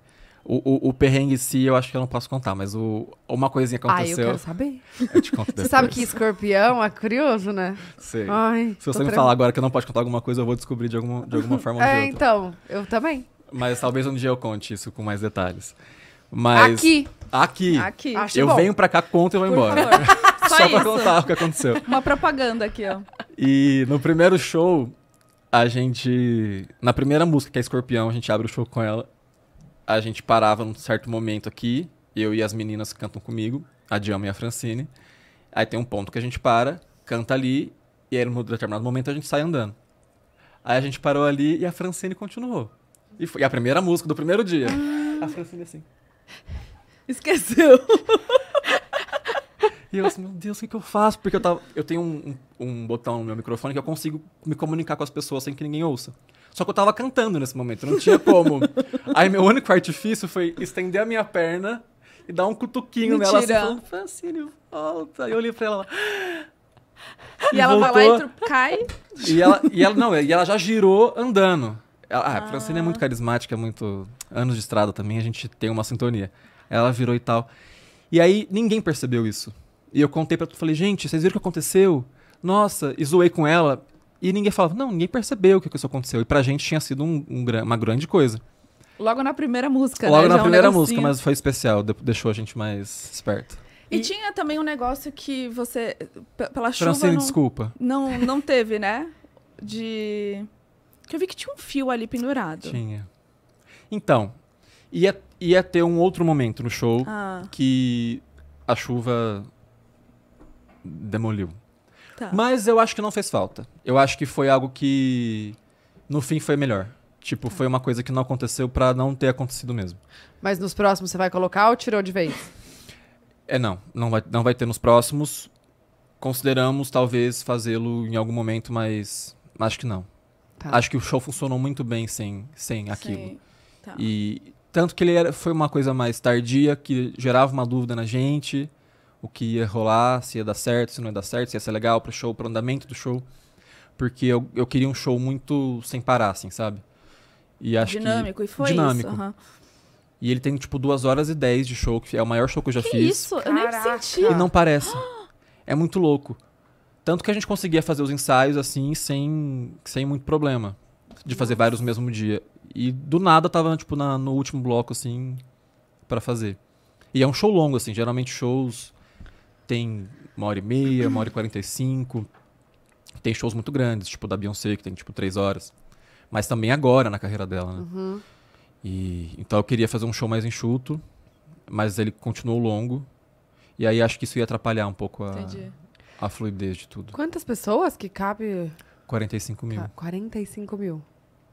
O perrengue em si, eu acho que eu não posso contar, mas uma coisinha aconteceu. Ah, eu quero saber. Eu te conto depois. Você sabe que escorpião é curioso, né? Sei. Ai, se você me falar agora que eu não posso contar alguma coisa, eu vou descobrir de alguma forma ou de outra. É, então, eu também. Mas talvez um dia eu conte isso com mais detalhes. Mas aqui. Eu venho pra cá, conto e vou embora. Só pra contar o que aconteceu. Uma propaganda aqui, ó. E no primeiro show, a gente... Na primeira música, que é Escorpião, a gente abre o show com ela. A gente parava num certo momento aqui. Eu e as meninas que cantam comigo. A Diama e a Francine. Aí tem um ponto que a gente para, canta ali. E aí, num determinado momento, a gente sai andando. Aí a gente parou ali e a Francine continuou. E foi a primeira música do primeiro dia. A Francine assim... Esqueceu. E eu assim, meu Deus, o que eu faço? Porque eu tenho um botão no meu microfone que eu consigo me comunicar com as pessoas sem que ninguém ouça. Só que eu tava cantando nesse momento, não tinha como. Aí meu único artifício foi estender a minha perna e dar um cutuquinho nela, assim, falando, Francine, volta. E eu olhei pra ela lá. E ela voltou, vai lá e cai. E ela já girou andando. A Francine é muito carismática, muito... Anos de estrada também, a gente tem uma sintonia. Ela virou e tal. E aí, ninguém percebeu isso. E eu contei pra tu, falei, gente, vocês viram o que aconteceu? Nossa, e zoei com ela. E ninguém falava, não, ninguém percebeu que isso aconteceu. E pra gente tinha sido uma grande coisa. Logo na primeira música, Logo né? na Já primeira música, mas foi especial, deixou a gente mais esperto. E tinha também um negócio que você, pela chuva... Francine, não, desculpa. Não teve, né? Que eu vi que tinha um fio ali pendurado. Tinha. Então, ia ter um outro momento no show que a chuva demoliu. Tá. Mas eu acho que não fez falta. Eu acho que foi algo que, no fim, foi melhor. Tipo, foi uma coisa que não aconteceu pra não ter acontecido mesmo. Mas nos próximos você vai colocar ou tirou de vez? Não vai ter nos próximos. Consideramos, talvez, fazê-lo em algum momento, mas acho que não. Tá. Acho que o show funcionou muito bem sem aquilo. Tá. E tanto que ele foi uma coisa mais tardia, que gerava uma dúvida na gente, o que ia rolar, se ia dar certo, se não ia dar certo, se ia ser legal pro show, pro andamento do show. Porque eu queria um show muito sem parar, assim, sabe? E acho dinâmico, que... e foi dinâmico. Isso. Uhum. E ele tem, tipo, 2h10 de show, que é o maior show que eu já fiz. Isso? Eu nem senti. E não parece. É muito louco. Tanto que a gente conseguia fazer os ensaios, assim, sem muito problema. De fazer vários no mesmo dia. E do nada tava, tipo, no último bloco, assim, pra fazer. E é um show longo, assim. Geralmente shows tem 1h30, 1h45. Tem shows muito grandes, tipo, da Beyoncé, que tem, tipo, 3 horas. Mas também agora, na carreira dela, né? Uhum. Então eu queria fazer um show mais enxuto, mas ele continuou longo. E aí acho que isso ia atrapalhar um pouco a... Entendi. A fluidez de tudo. Quantas pessoas que cabe? 45 mil. 45 mil.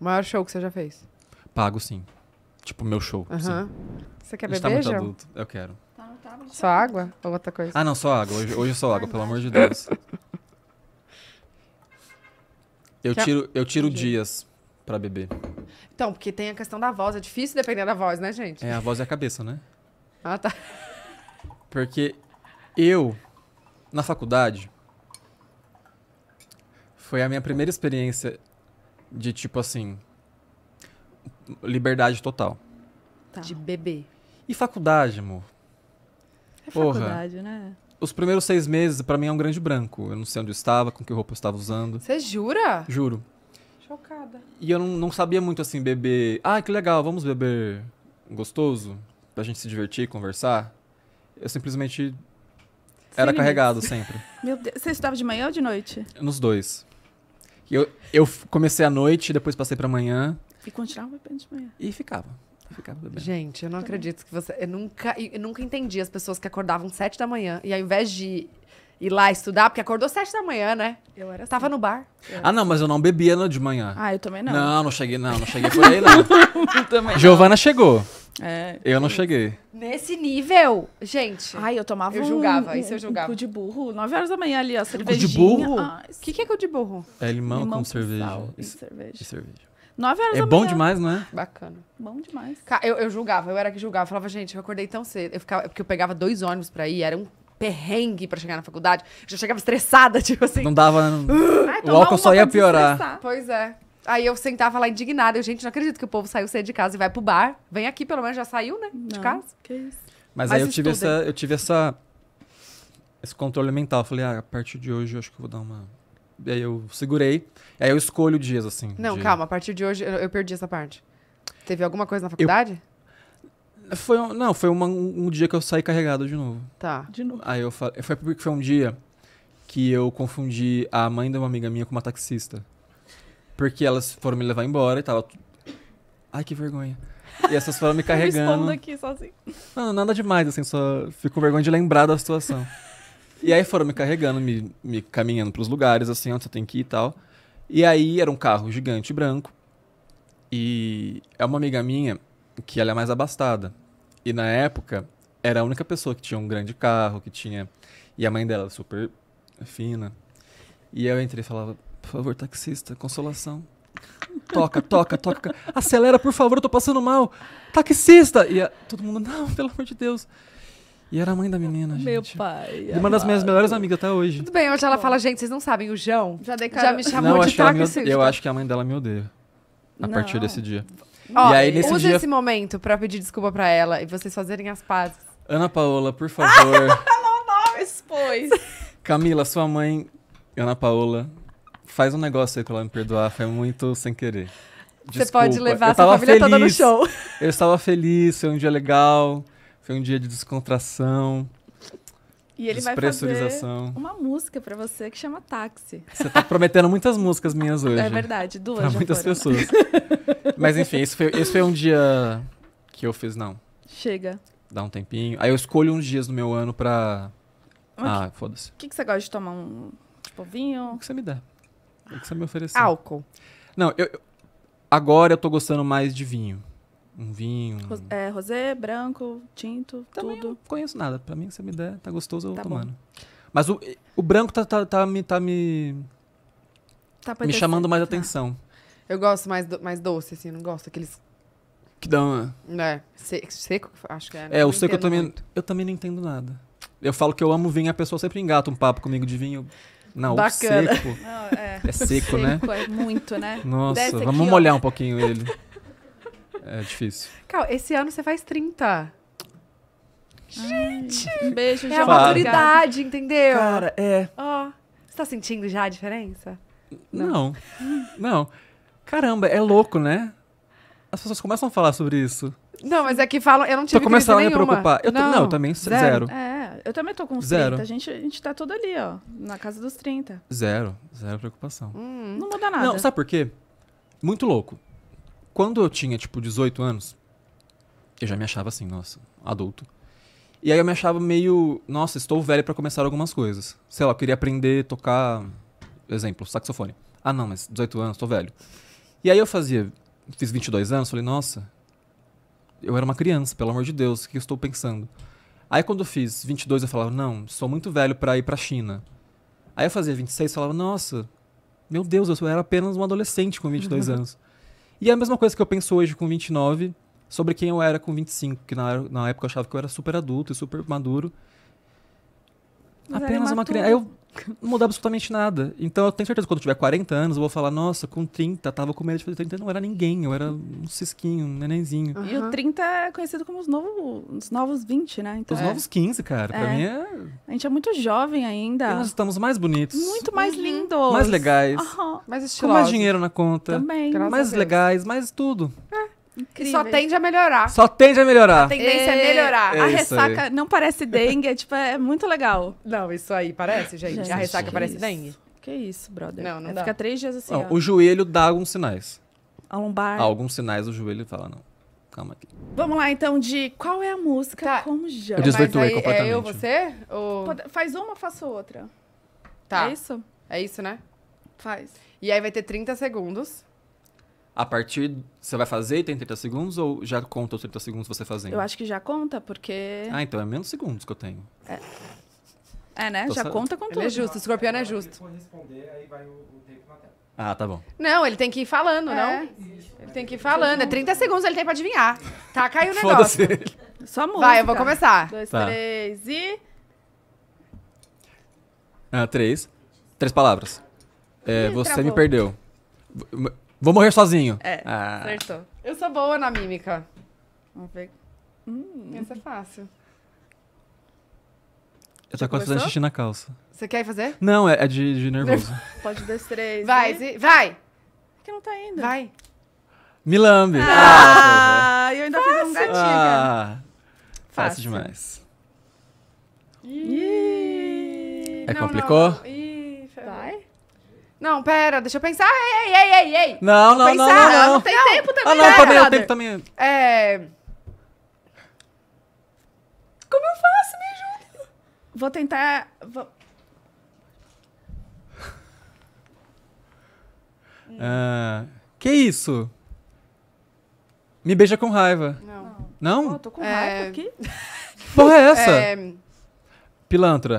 O maior show que você já fez? Pago, sim. Tipo, meu show. Sim. Você quer beber, tá muito adulto. Eu quero. Só água ou outra coisa? Ah, não, só água. Hoje é só água, pelo amor de Deus. Eu tiro dias pra beber. Então, porque tem a questão da voz. É difícil depender da voz, né, gente? É, a voz e a cabeça, né? Ah, tá. Porque eu... Na faculdade, foi a minha primeira experiência de, tipo assim, liberdade total. Tá. De bebê. E faculdade, amor? É faculdade, né? Os primeiros 6 meses, pra mim, é um grande branco. Eu não sei onde eu estava, com que roupa eu estava usando. Você jura? Juro. Chocada. E eu não sabia muito, assim, beber... Ah, que legal, vamos beber gostoso? Pra gente se divertir, conversar? Eu simplesmente... Era carregado sempre. Meu Deus. Você estudava de manhã ou de noite? Nos dois. Eu comecei à noite, depois passei pra manhã. E continuava bebendo de manhã. E ficava bebendo. Gente, eu não acredito que você... Eu nunca entendi as pessoas que acordavam 7 da manhã. E ao invés de ir lá estudar, porque acordou 7 da manhã, né? Eu era assim. Tava no bar. Ah, não, mas eu não bebia de manhã. Ah, eu também não. Não cheguei por aí, não. Giovana chegou. É, eu não cheguei. Nesse nível, gente. Ai, eu tomava eu julgava. Um cu de burro, 9 horas da manhã ali, ó, cervejinha. Cu de burro? O que é cu de burro? É limão, com cerveja. Sal, e cerveja. 9 horas da manhã. É bom demais, não é? Bacana. Bom demais. Eu julgava, eu era que julgava. Eu falava, gente, eu acordei tão cedo. Eu ficava, porque eu pegava 2 ônibus pra ir, era um perrengue pra chegar na faculdade. Eu já chegava estressada, tipo assim. Não dava... O álcool só ia piorar. Pois é. Aí eu sentava lá indignada. Eu, gente, não acredito que o povo saiu cedo de casa e vai pro bar. Vem aqui, pelo menos já saiu, né? De casa. Que isso. Mas aí eu tive esse controle mental. Eu falei, ah, a partir de hoje eu acho que eu vou dar uma... Aí eu segurei. Aí eu escolho dias, assim. Não, calma. A partir de hoje eu perdi essa parte. Teve alguma coisa na faculdade? Foi um dia que eu saí carregado de novo. Tá. De novo. Aí eu falei... Foi porque foi um dia que eu confundi a mãe de uma amiga minha com uma taxista. Porque elas foram me levar embora e tava... Ai, que vergonha. E essas foram me carregando. Eu respondo aqui sozinho. Não, nada demais, assim, só fico com vergonha de lembrar da situação. E aí foram me carregando, me caminhando pros lugares, assim, onde você tem que ir e tal. E aí era um carro gigante branco. E é uma amiga minha que ela é mais abastada. E na época, era a única pessoa que tinha um grande carro, que tinha... E a mãe dela super fina. E eu entrei e falava... Por favor, taxista, consolação. Toca, toca, toca. Acelera, por favor, eu tô passando mal. Taxista! E todo mundo, não, pelo amor de Deus. E era a mãe da menina, gente. Meu pai. Uma das minhas melhores amigas até hoje. Tudo bem, hoje ela fala, gente, vocês não sabem, o João já me chamou de taxista. Eu acho que a mãe dela me odeia. A partir desse dia. Ó, usa esse momento pra pedir desculpa pra ela e vocês fazerem as pazes. Ana Paola, por favor. Não, não, expôs. Camila, sua mãe, Ana Paola... Faz um negócio aí pra ela me perdoar, foi muito sem querer. Desculpa. Você pode levar sua família toda no show. Eu estava feliz, foi um dia legal, foi um dia de descontração, e ele despressurização. Vai fazer uma música pra você que chama Táxi. Você tá prometendo muitas músicas minhas hoje. É verdade, duas pra já muitas foram. Pessoas. Mas enfim, esse foi um dia que eu fiz, não. Chega. Dá um tempinho. Aí eu escolho uns dias no meu ano pra... Mas foda-se. O que você gosta de tomar? Um tipo vinho? O que você me dá. O que você me ofereceu? Álcool. Não, agora eu tô gostando mais de vinho. Um vinho... rosé, branco, tinto, também tudo. Não conheço nada. Pra mim, se você me der, tá gostoso, eu vou tomando. Mas o branco tá me chamando mais atenção. Eu gosto mais doce, assim. Não gosto daqueles... Que dão... É, seco, acho que é. É, o seco eu também não entendo nada. Eu falo que eu amo vinho, a pessoa sempre engata um papo comigo de vinho... Não, bacana. Seco. Não, é seco, né? É muito, né? Nossa, aqui, vamos molhar um pouquinho ele. É difícil. Calma, esse ano você faz 30. Gente! Ai, beijo, é a maturidade, entendeu? Cara, é. Ó, você tá sentindo já a diferença? Não. Não. Caramba, é louco, né? As pessoas começam a falar sobre isso. Não, mas é que falam... Eu não tive crise nenhuma. Tô começando a me preocupar. Eu também, zero. É, eu também tô com uns 30. A gente tá todo ali, ó. Na casa dos 30. Zero preocupação. Não muda nada. Não, sabe por quê? Muito louco. Quando eu tinha, tipo, 18 anos, eu já me achava assim, nossa, adulto. E aí eu me achava meio... Nossa, estou velho pra começar algumas coisas. Sei lá, eu queria aprender a tocar... Exemplo, saxofone. Ah, não, mas 18 anos, tô velho. E aí eu fiz 22 anos, falei, nossa... Eu era uma criança, pelo amor de Deus, o que eu estou pensando? Aí quando eu fiz 22, eu falava, não, sou muito velho pra ir pra China. Aí eu fazia 26 e falava, nossa, meu Deus, eu era apenas um adolescente com 22 anos. E é a mesma coisa que eu penso hoje com 29 sobre quem eu era com 25, que na época eu achava que eu era super adulto e super maduro. Mas apenas uma criança. Aí eu não mudava absolutamente nada. Então eu tenho certeza que quando eu tiver 40 anos, eu vou falar, nossa, com 30, tava com medo de fazer 30, não era ninguém, eu era um cisquinho, um nenenzinho. E o 30 é conhecido como os novos 20, né? Então, os novos 15, cara, pra mim é... A gente é muito jovem ainda. E nós estamos mais bonitos. Muito mais lindos. Mais legais. Mais estilosos. Com mais dinheiro na conta. Também. Mais legais, mais tudo. E só tende a melhorar. Só tende a melhorar. A tendência é melhorar. A ressaca não parece dengue, tipo, é muito legal. Não, isso aí parece, gente. A ressaca parece dengue. Que isso, brother. Não dá. Fica 3 dias assim, ó. O joelho dá alguns sinais. A lombar. Há alguns sinais, o joelho fala, não. Calma aqui. Vamos lá, então, de qual é a música, tá. Como já. Eu desvirtuei completamente. É eu, você? Ou... Faz uma, faço outra. Tá. É isso? É isso, né? Faz. E aí vai ter 30 segundos. a partir... Você vai fazer e tem 30 segundos ou já conta os 30 segundos você fazendo? Eu acho que já conta, porque... Ah, então é menos segundos que eu tenho. É né? Tô já sabendo. Conta com tudo. Ele é justo, o escorpião é justo. Aí vai o tempo na tela. Ah, tá bom. Não, ele tem que ir falando, não? Ele tem que ir falando. É 30 segundos ele tem pra adivinhar. Tá, caiu o negócio. Só música. Vai, eu vou começar. 2, 3 e... 3. 3 palavras. Você travou. Me perdeu. Vou morrer sozinho. Acertou. Eu sou boa na mímica. Vamos ver. Essa é fácil. Eu tô quase fazendo xixi na calça. Você quer fazer? Não, é de nervoso. Pode 2, 3. Vai, né? Vai! Que não tá indo. Vai. Me lambe. Eu ainda fiz um gatinho. Fácil demais. Complicou? Não. Vai. Não, pera, deixa eu pensar. Ei. Não. Não tem tempo também. Não, o tempo também. Como eu faço, me ajuda. Vou tentar... Que isso? Me beija com raiva. Não? Oh, tô com raiva aqui. Que porra é essa? Pilantra.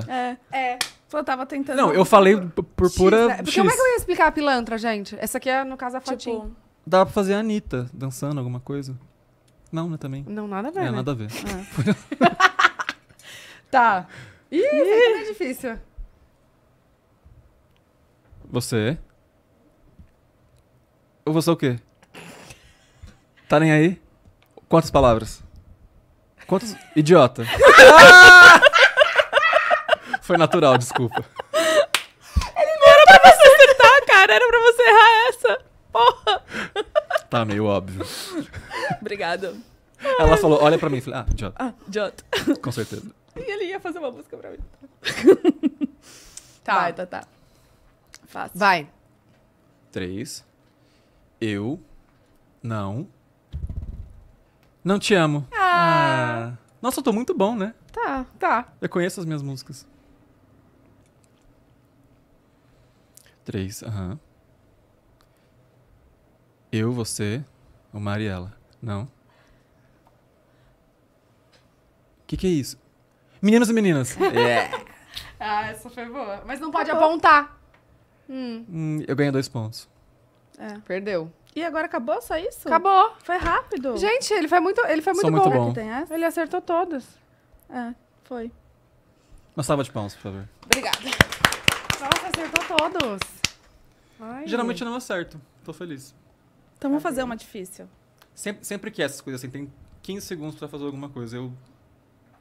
Eu tava tentando... Não, eu falei por pura X. Como é que eu ia explicar a pilantra, gente? Essa aqui é, no caso, a fotinho. Tipo, dá pra fazer a Anitta dançando alguma coisa? Não, né, também? Não, nada a ver, nada a ver. Tá. Ih, isso aqui é difícil. Você? Ou você o quê? Tá nem aí? Quantas palavras? Quantas... Idiota. Foi natural, desculpa. Ele não era pra você acertar, cara. Era pra você errar essa. Porra. Tá meio óbvio. Obrigada. Ela falou, olha pra mim. Falei, idiota. Idiota. Com certeza. E ele ia fazer uma música pra mim. Tá. Vai, tá. Fácil. Vai. 3. Eu. Não te amo. Nossa, eu tô muito bom, né? Tá. Eu conheço as minhas músicas. 3, Eu, você, o Mariela. Não. Que é isso? Meninos e meninas. Essa foi boa. Mas não pode apontar. Eu ganhei 2 pontos. Perdeu. E agora acabou só isso? Acabou. Foi rápido. Gente, ele foi muito bom. Ele acertou todos. Foi. Uma salva de palmas, por favor. Obrigada. Nossa, acertou todos. Ai. Geralmente eu não acerto. Tô feliz. Então vamos fazer uma difícil. Sempre que essas coisas assim, tem 15 segundos pra fazer alguma coisa. Eu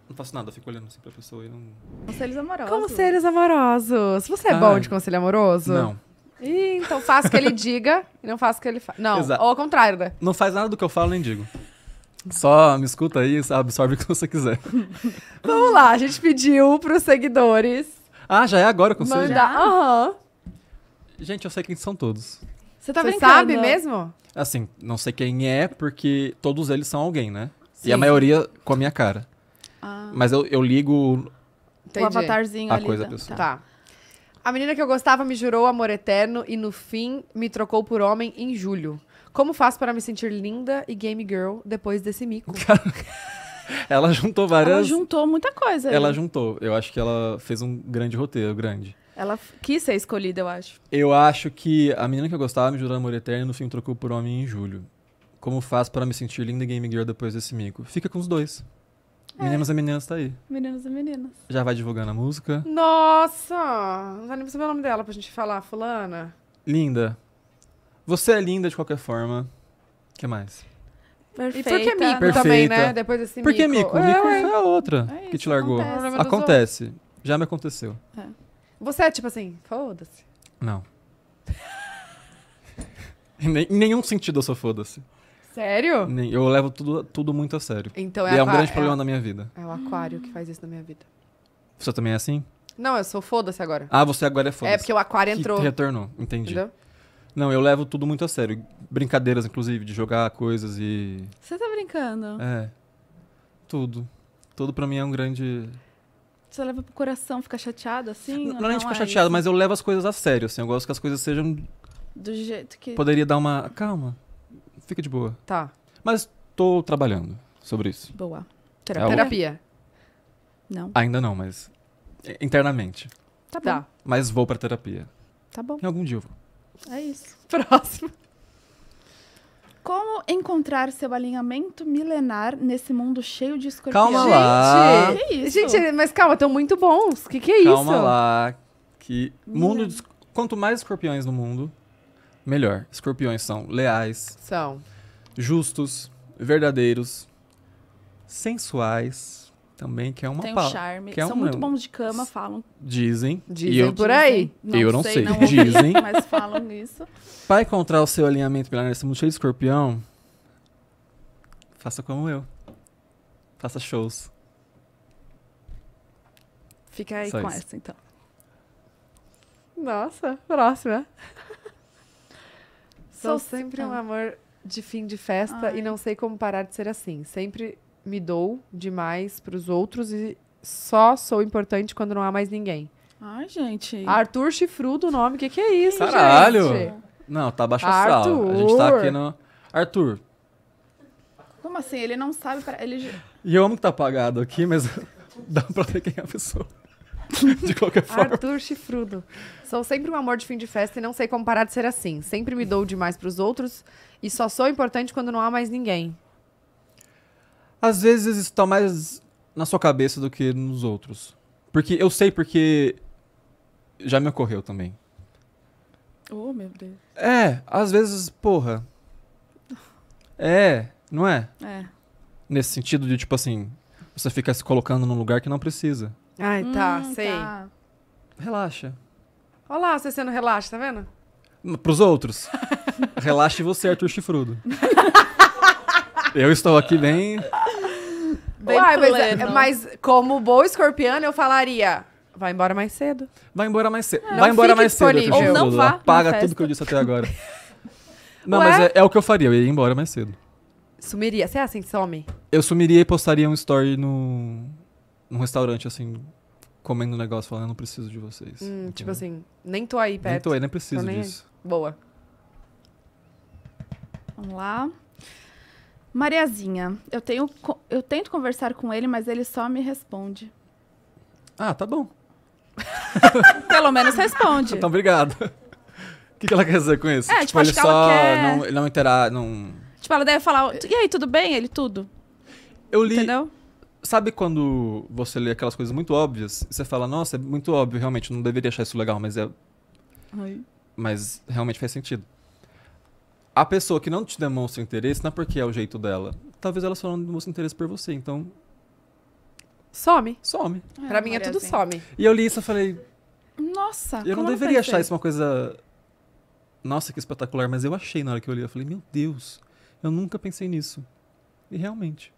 não faço nada, eu fico olhando assim pra pessoa e não... Conselhos amorosos. Conselhos amorosos. Você é bom de conselho amoroso? Não. Ih, então faço o que ele diga e não faço o que ele fala. Não, ou ao contrário, né? Não faz nada do que eu falo nem digo. Só me escuta aí, absorve o que você quiser. Vamos lá, a gente pediu pros seguidores. Já é agora o conselho? Gente, eu sei quem são todos. Você tá brincando? Sabe mesmo? Assim, não sei quem é, porque todos eles são alguém, né? Sim. E a maioria com a minha cara. Mas eu ligo... Entendi. O avatarzinho ali. A pessoa. Tá. A menina que eu gostava me jurou amor eterno e, no fim, me trocou por homem em julho. Como faço para me sentir linda e game girl depois desse mico? Ela juntou várias... Ela juntou muita coisa. Ela juntou. Eu acho que ela fez um grande roteiro, Ela quis ser escolhida, eu acho. Eu acho que a menina que eu gostava me jurou amor eterno e no fim trocou por homem em julho. Como faço para me sentir linda e game girl depois desse mico? Fica com os dois. Meninos e meninas tá aí. Meninos e meninas. Já vai divulgando a música. Nossa! Não vai nem saber o nome dela pra gente falar, fulana. Linda. Você é linda de qualquer forma. O que mais? Perfeita. E por que mico também, né? Depois desse mico. Por que mico? Mico foi a outra que te largou. Acontece. Já me aconteceu. Você é tipo assim, foda-se? Não. Em nenhum sentido eu sou foda-se. Sério? Eu levo tudo muito a sério. Então é um grande problema da minha vida. É o aquário que faz isso na minha vida. Você também é assim? Não, eu sou foda-se agora. Você agora é foda-se. É porque o aquário entrou. Retornou, entendi. Entendeu? Não, eu levo tudo muito a sério. Brincadeiras, inclusive, de jogar coisas e... Você tá brincando? Tudo. Tudo pra mim é um grande... Você leva pro coração, fica chateado assim? Não é ficar chateado, mas eu levo as coisas a sério, assim. Eu gosto que as coisas sejam... Do jeito que... Poderia dar uma... Calma. fica de boa. Tá. Mas tô trabalhando sobre isso. Boa. Terapia? Não. Ainda não, mas internamente. Tá bom. Mas vou pra terapia. Tá bom. Em algum dia eu vou. É isso. Próximo. Como encontrar seu alinhamento milenar nesse mundo cheio de escorpiões? Calma lá. Gente, que isso? Gente, mas calma, estão muito bons. O que é isso? Calma lá. Que mundo de... Quanto mais escorpiões no mundo, melhor. Escorpiões são leais. São. Justos, verdadeiros, sensuais. Também, que é uma palavra. Tem um charme. Que é são muito bons de cama, falam. Dizem. E por aí. Eu não sei. Não dizem. Mas falam isso. Para encontrar o seu alinhamento milenar nesse mundo cheio de escorpião, faça como eu. Faça shows. Fica aí com essa, então. Nossa, próxima. Sou sempre um amor de fim de festa. Ai. E não sei como parar de ser assim. Sempre... me dou demais pros outros e só sou importante quando não há mais ninguém. Ai, gente. Arthur Chifrudo, o nome, o que é isso, caralho. Gente? Não, tá baixo astral. A gente tá aqui no... Arthur. Como assim? Ele não sabe... Ele... E eu amo que tá apagado aqui, mas dá pra ver quem é a pessoa. De qualquer forma. Arthur Chifrudo. Sou sempre um amor de fim de festa e não sei como parar de ser assim. Sempre me dou demais pros outros e só sou importante quando não há mais ninguém. Às vezes isso tá mais na sua cabeça do que nos outros. Porque eu sei, porque já me ocorreu também. Oh, meu Deus. É, às vezes, porra. É, não é? É. Nesse sentido de, tipo assim, você fica se colocando num lugar que não precisa. Ai, tá, sei. Tá. Relaxa. Olha lá, você sendo relaxa, tá vendo? Pros outros. Relaxe você, Arthur Chifrudo. Eu estou aqui bem... Uai, mas como boa escorpiana, eu falaria... Vai embora mais cedo. Vai embora mais cedo. Vai embora mais cedo. Ou não vá. Apaga tudo que eu disse até agora. Não, mas é o que eu faria. Eu ia embora mais cedo. Sumiria. Você é assim, some? Eu sumiria e postaria um story num restaurante, assim... Comendo um negócio, falando, não preciso de vocês. Tipo assim, nem tô aí perto. Nem tô aí, nem preciso disso. Boa. Vamos lá... Mariazinha, eu tento conversar com ele, mas ele só me responde. Ah, tá bom. Pelo menos responde. Então, obrigado. O que ela quer dizer com isso? É, tipo, ele só não interage, não... Tipo, ela deve falar, e aí, tudo bem? Ele, tudo. Eu li... Entendeu? Sabe quando você lê aquelas coisas muito óbvias? E você fala, nossa, é muito óbvio, realmente, não deveria achar isso legal, mas é... Ai. Mas realmente faz sentido. A pessoa que não te demonstra interesse não é porque é o jeito dela. Talvez ela só não demonstre interesse por você, então... Some. Some. É, pra mim é tudo assim. Some. E eu li isso e falei... Nossa, eu não deveria achar isso uma coisa... Nossa, que espetacular. Mas eu achei na hora que eu li. Eu falei, meu Deus, eu nunca pensei nisso. E realmente...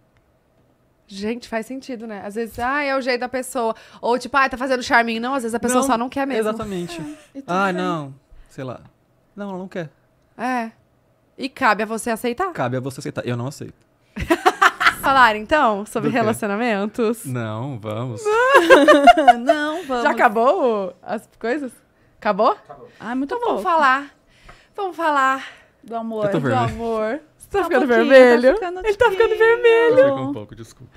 Gente, faz sentido, né? Às vezes, ah, é o jeito da pessoa. Ou tipo, ah, tá fazendo charminho. Não, às vezes a pessoa só não quer mesmo. Exatamente. É, ah, não. Sei lá. Não, ela não quer. É... E cabe a você aceitar? Cabe a você aceitar. Eu não aceito. Falar, então, sobre relacionamentos? Não, vamos. Não, vamos. Já acabou as coisas? Acabou? Acabou. Ah, muito bom. Então vamos falar. Vamos falar do amor. Eu tô vermelho. Do amor. Você tá ficando vermelho? Ele tá ficando vermelho. Eu fico um pouco, desculpa.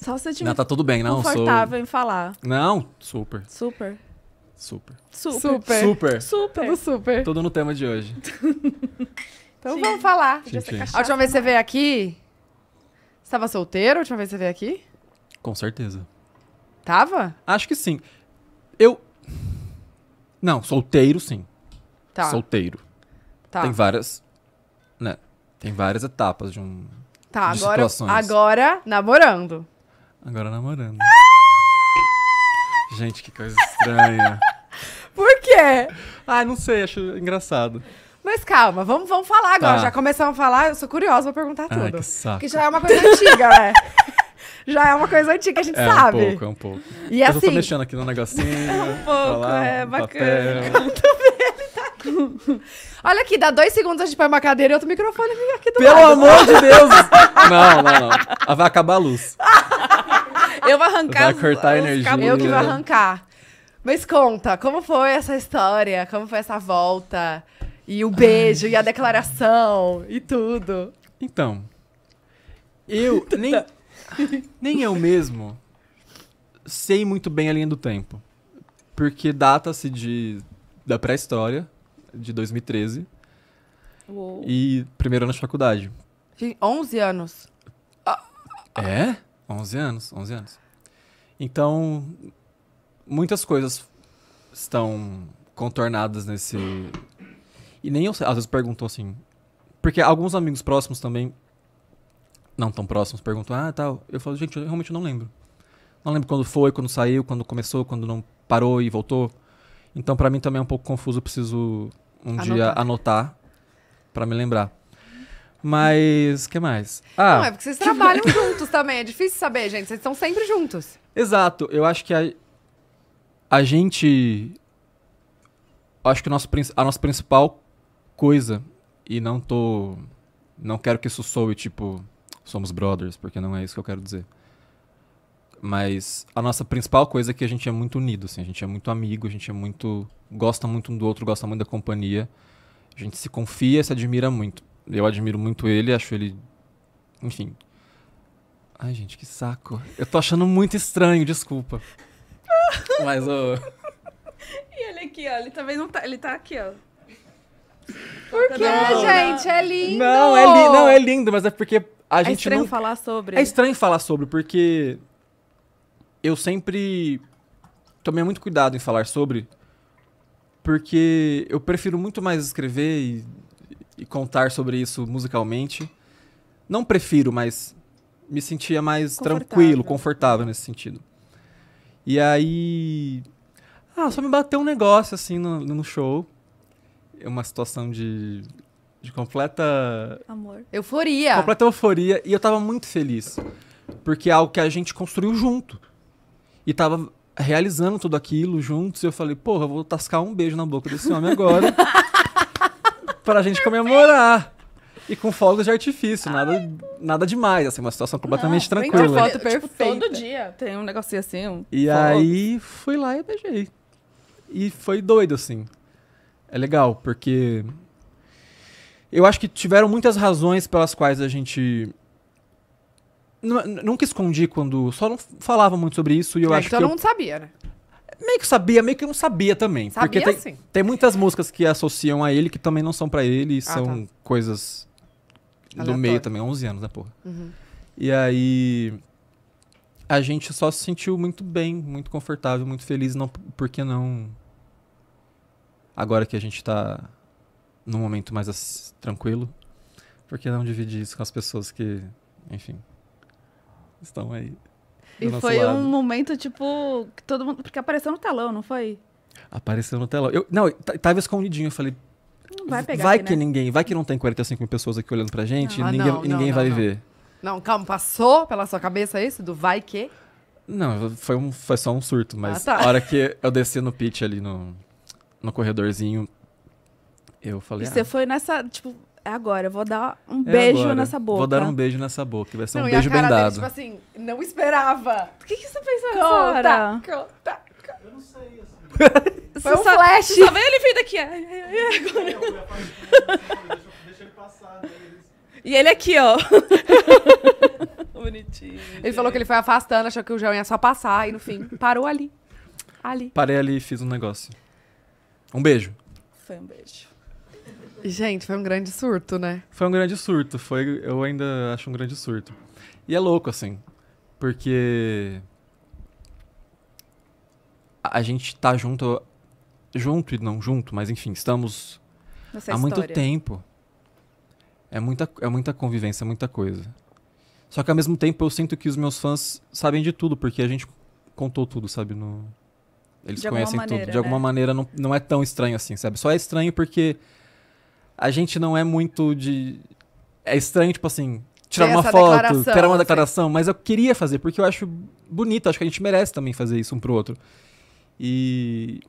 Só se eu tiver... Não, tá tudo bem, não. Confortável em falar. Não, super. Super. Super. Super. Super. Super. Tudo super. Tudo no tema de hoje. Então vamos falar. A última vez que você veio aqui... Você estava solteiro a última vez que você veio aqui? Com certeza. Tava? Acho que sim. Eu... Não, solteiro sim. Tá. Solteiro. Tá. Tem várias... Né? Tem várias etapas de um... Tá, de situações. Agora namorando. Agora namorando. Ah! Gente, que coisa estranha. Por quê? Ah, não sei, acho engraçado. Mas calma, vamos falar agora. Tá. Já começamos a falar, eu sou curiosa, vou perguntar tudo. Ai, que saco. Porque já é uma coisa antiga, né? Já é uma coisa antiga, a gente sabe. É um pouco. E eu tô mexendo aqui no negocinho. É um pouco, lá, é bacana. Olha aqui, dá 2 segundos a gente põe uma cadeira e outro microfone aqui do lado. Pelo amor de Deus! Não. Vai acabar a luz. Eu vou arrancar. Vai cortar a energia. Eu que vou arrancar. Mas conta, como foi essa história? Como foi essa volta? E o beijo, e a declaração, e tudo. Então, eu nem eu mesmo sei muito bem a linha do tempo. Porque data-se da pré-história, de 2013. Uou. E primeiro ano de faculdade. 11 anos. É? 11 anos, 11 anos. Então, muitas coisas estão contornadas nesse... E nem eu, às vezes, perguntam assim... Porque alguns amigos próximos também, não tão próximos, perguntam... Ah, tal. Eu falo, gente, eu realmente não lembro. Não lembro quando foi, quando saiu, quando começou, quando não parou e voltou. Então, pra mim, também é um pouco confuso. Eu preciso um dia anotar pra me lembrar. Mas, o que mais? Ah, não, é porque vocês trabalham juntos também. É difícil saber, gente. Vocês estão sempre juntos. Exato. Eu acho que a gente... Acho que a nossa principal coisa, e não quero que isso soe, tipo, somos brothers, porque não é isso que eu quero dizer. Mas a nossa principal coisa é que a gente é muito unido, assim. A gente é muito amigo, a gente é muito... Gosta muito um do outro, gosta muito da companhia. A gente se confia, se admira muito. Eu admiro muito ele, acho ele... Enfim. Ai, gente, que saco. Eu tô achando muito estranho, desculpa. Mas, ô... E ele aqui, ó. Ele também não tá... Ele tá aqui, ó. Por quê, gente? É lindo! Não, é lindo, mas é porque a gente não... É estranho falar sobre. É estranho falar sobre, porque... Eu sempre tomei muito cuidado em falar sobre, porque eu prefiro muito mais escrever e contar sobre isso musicalmente. Não prefiro, mas me sentia mais tranquilo, confortável nesse sentido. E aí... Ah, só me bateu um negócio, assim, no show. Uma situação de completa... Amor. Euforia. Completa euforia. E eu tava muito feliz, porque é algo que a gente construiu junto. E tava realizando tudo aquilo juntos. E eu falei, porra, eu vou tascar um beijo na boca desse homem agora. Pra gente comemorar. E com fogos de artifício. Ai, nada demais, assim. Uma situação completamente tranquila. Uma foto perfeita. Tipo, todo dia tem um negocinho assim. E aí, fui lá e beijei. E foi doido, assim. É legal, porque... Eu acho que tiveram muitas razões pelas quais a gente... Nunca escondi quando... Só não falava muito sobre isso e eu acho que todo mundo sabia, né? Meio que sabia, meio que não sabia também. Sabia, porque tem muitas músicas que associam a ele que também não são pra ele. E são coisas do meio também. 11 anos, né, porra? Uhum. E aí... A gente só se sentiu muito bem, muito confortável, muito feliz. Não, porque não... Agora que a gente tá num momento mais tranquilo. Por que não dividir isso com as pessoas que... Enfim... Estão aí. E foi um momento, tipo, que todo mundo... Porque apareceu no telão, não foi? Apareceu no telão. Não, tava escondidinho. Eu falei, não vai pegar. Vai que ninguém... Vai que não tem 45 mil pessoas aqui olhando pra gente e ninguém vai ver. Não, calma. Passou pela sua cabeça isso do vai que? Não, foi só um surto. Mas a hora que eu desci no pitch ali no corredorzinho, eu falei... E você foi nessa, tipo... É agora, eu vou dar um beijo nessa boca. Vou dar um beijo nessa boca, vai ser um beijo bem dado. Tipo assim, não esperava. O que você pensou agora? Eu não sei, assim. Foi um flash. Só veio ele vir daqui. Deixa ele passar. E ele aqui, ó. Bonitinho. Ele falou que ele foi afastando, achou que o João ia só passar. E no fim, parou ali. Parei ali e fiz um negócio. Um beijo. Foi um beijo. Gente, foi um grande surto, né? Foi um grande surto. Eu ainda acho um grande surto. E é louco, assim. Porque... A gente tá junto... Junto e não junto, mas enfim, estamos... Há muito tempo. É muita convivência, é muita coisa. Só que ao mesmo tempo eu sinto que os meus fãs sabem de tudo, porque a gente contou tudo, sabe? Eles conhecem tudo. De alguma maneira não é tão estranho assim, sabe? Só é estranho porque... A gente não é muito de... É estranho, tipo assim, tirar uma foto, tirar uma declaração. Mas eu queria fazer, porque eu acho bonito. Acho que a gente merece também fazer isso um pro outro. E...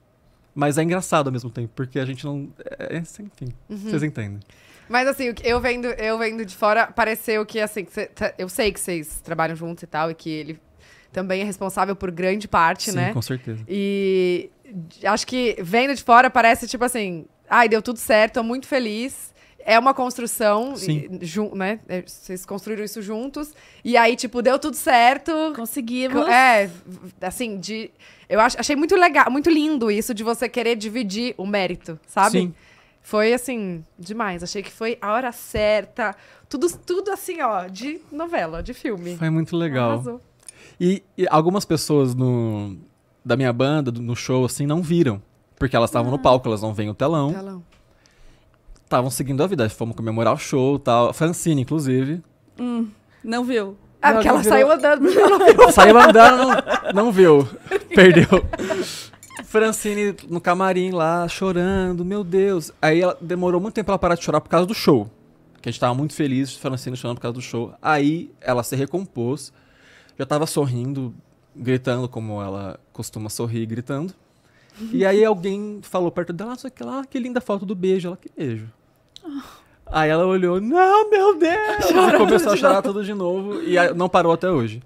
Mas é engraçado ao mesmo tempo, porque a gente não... Enfim, vocês entendem. Mas assim, eu vendo de fora, pareceu que assim... Eu sei que vocês trabalham juntos e tal, e que ele também é responsável por grande parte, né? Sim, com certeza. E acho que vendo de fora, parece tipo assim... Ai, deu tudo certo, tô muito feliz. É uma construção, né? Vocês construíram isso juntos. E aí, tipo, deu tudo certo. Conseguimos. É, assim, eu achei muito legal, muito lindo isso de você querer dividir o mérito, sabe? Sim. Foi, assim, demais. Achei que foi a hora certa. Tudo assim, ó, de novela, de filme. Foi muito legal. Arrasou. E algumas pessoas da minha banda, no show, assim, não viram. Porque elas estavam no palco, elas não veem o telão. Estavam seguindo a vida. Fomos comemorar o show e tal. A Francine, inclusive. Não viu. Ah, porque ela saiu andando. Saiu andando, não viu. Perdeu. Francine no camarim lá, chorando. Meu Deus. Aí ela demorou muito tempo pra ela parar de chorar por causa do show. Porque a gente tava muito feliz, Francine chorando por causa do show. Aí ela se recompôs. Já tava sorrindo, gritando como ela costuma sorrir, gritando. E aí alguém falou perto dela, sei que lá, que linda foto do beijo. Ela, que beijo. Aí ela olhou, não, meu Deus! Ela começou a chorar tudo de novo e não parou até hoje.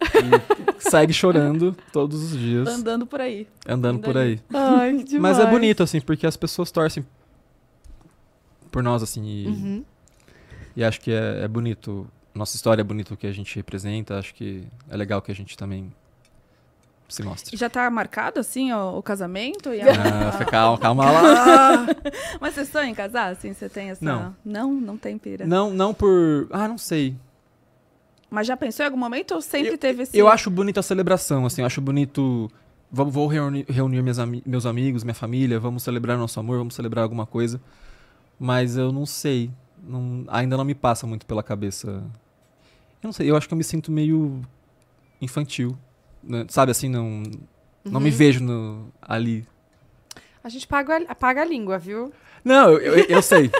E segue chorando todos os dias. Andando por aí. Andando por aí. Ai, que demais. Mas é bonito, assim, porque as pessoas torcem por nós, assim. E acho que é bonito. Nossa história é bonita o que a gente representa. Acho que é legal que a gente também... se mostra. E já tá marcado, assim, o casamento? E calma lá. Mas você sonha em casar, assim? Você tem essa... Não tem pira. Não por... Ah, não sei. Mas já pensou em algum momento ou sempre teve esse... Eu acho bonito a celebração, assim. Eu acho bonito... Vou reunir meus amigos, minha família. Vamos celebrar nosso amor, vamos celebrar alguma coisa. Mas eu não sei. Ainda não me passa muito pela cabeça. Eu não sei. Eu acho que eu me sinto meio infantil. Sabe, assim, não me vejo ali. A gente apaga a língua, viu? Não, eu sei.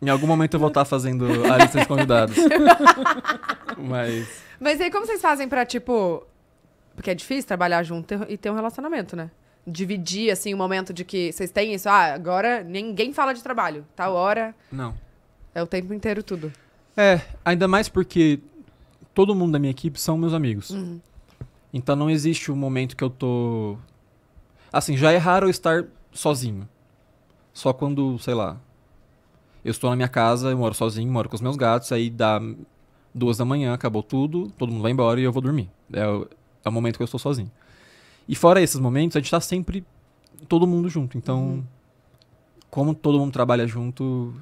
Em algum momento eu vou estar fazendo a lista de convidados. Mas aí como vocês fazem pra, tipo... Porque é difícil trabalhar junto e ter um relacionamento, né? Dividir, assim, o momento de que vocês têm isso. Ah, agora ninguém fala de trabalho. Tal hora... Não. É o tempo inteiro tudo. É, ainda mais porque todo mundo da minha equipe são meus amigos. Então não existe um momento que eu tô... Assim, já é raro eu estar sozinho. Só quando, sei lá, eu estou na minha casa, eu moro sozinho, moro com os meus gatos, aí dá 2 da manhã, acabou tudo, todo mundo vai embora e eu vou dormir. É o momento que eu estou sozinho. E fora esses momentos, a gente tá sempre todo mundo junto. Então, como todo mundo trabalha junto,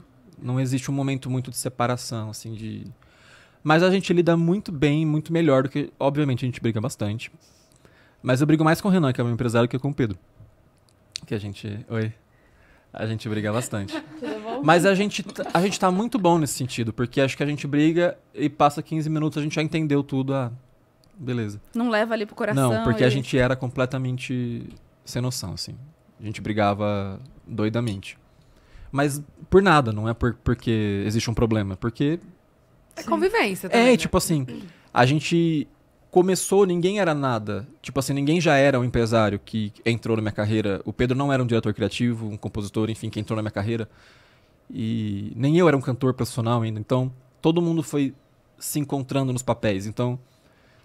não existe um momento muito de separação, assim, de... Mas a gente lida muito bem, muito melhor do que... Obviamente, a gente briga bastante. Mas eu brigo mais com o Renan, que é meu empresário, que com o Pedro. Que a gente... Oi. A gente briga bastante. Mas a gente tá muito bom nesse sentido. Porque acho que a gente briga e passa 15 minutos, a gente já entendeu tudo. Ah, beleza. Não leva ali pro coração. Não, porque a gente era completamente sem noção, assim. A gente brigava doidamente. Mas por nada, não é porque existe um problema. Porque... É convivência também, né? Tipo assim, a gente começou, ninguém era nada. Tipo assim, ninguém já era um empresário que entrou na minha carreira. O Pedro não era um diretor criativo, um compositor, enfim, que entrou na minha carreira. E nem eu era um cantor profissional ainda. Então, todo mundo foi se encontrando nos papéis. Então,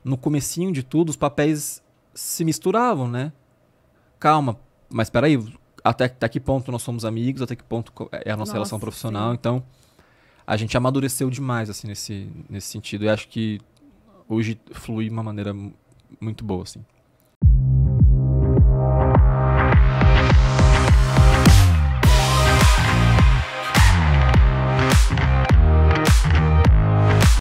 no comecinho de tudo, os papéis se misturavam, né? Calma, mas peraí, até que ponto nós somos amigos? Até que ponto é a nossa relação profissional? Sim. Então... A gente amadureceu demais, assim, nesse sentido. E acho que hoje flui de uma maneira muito boa, assim.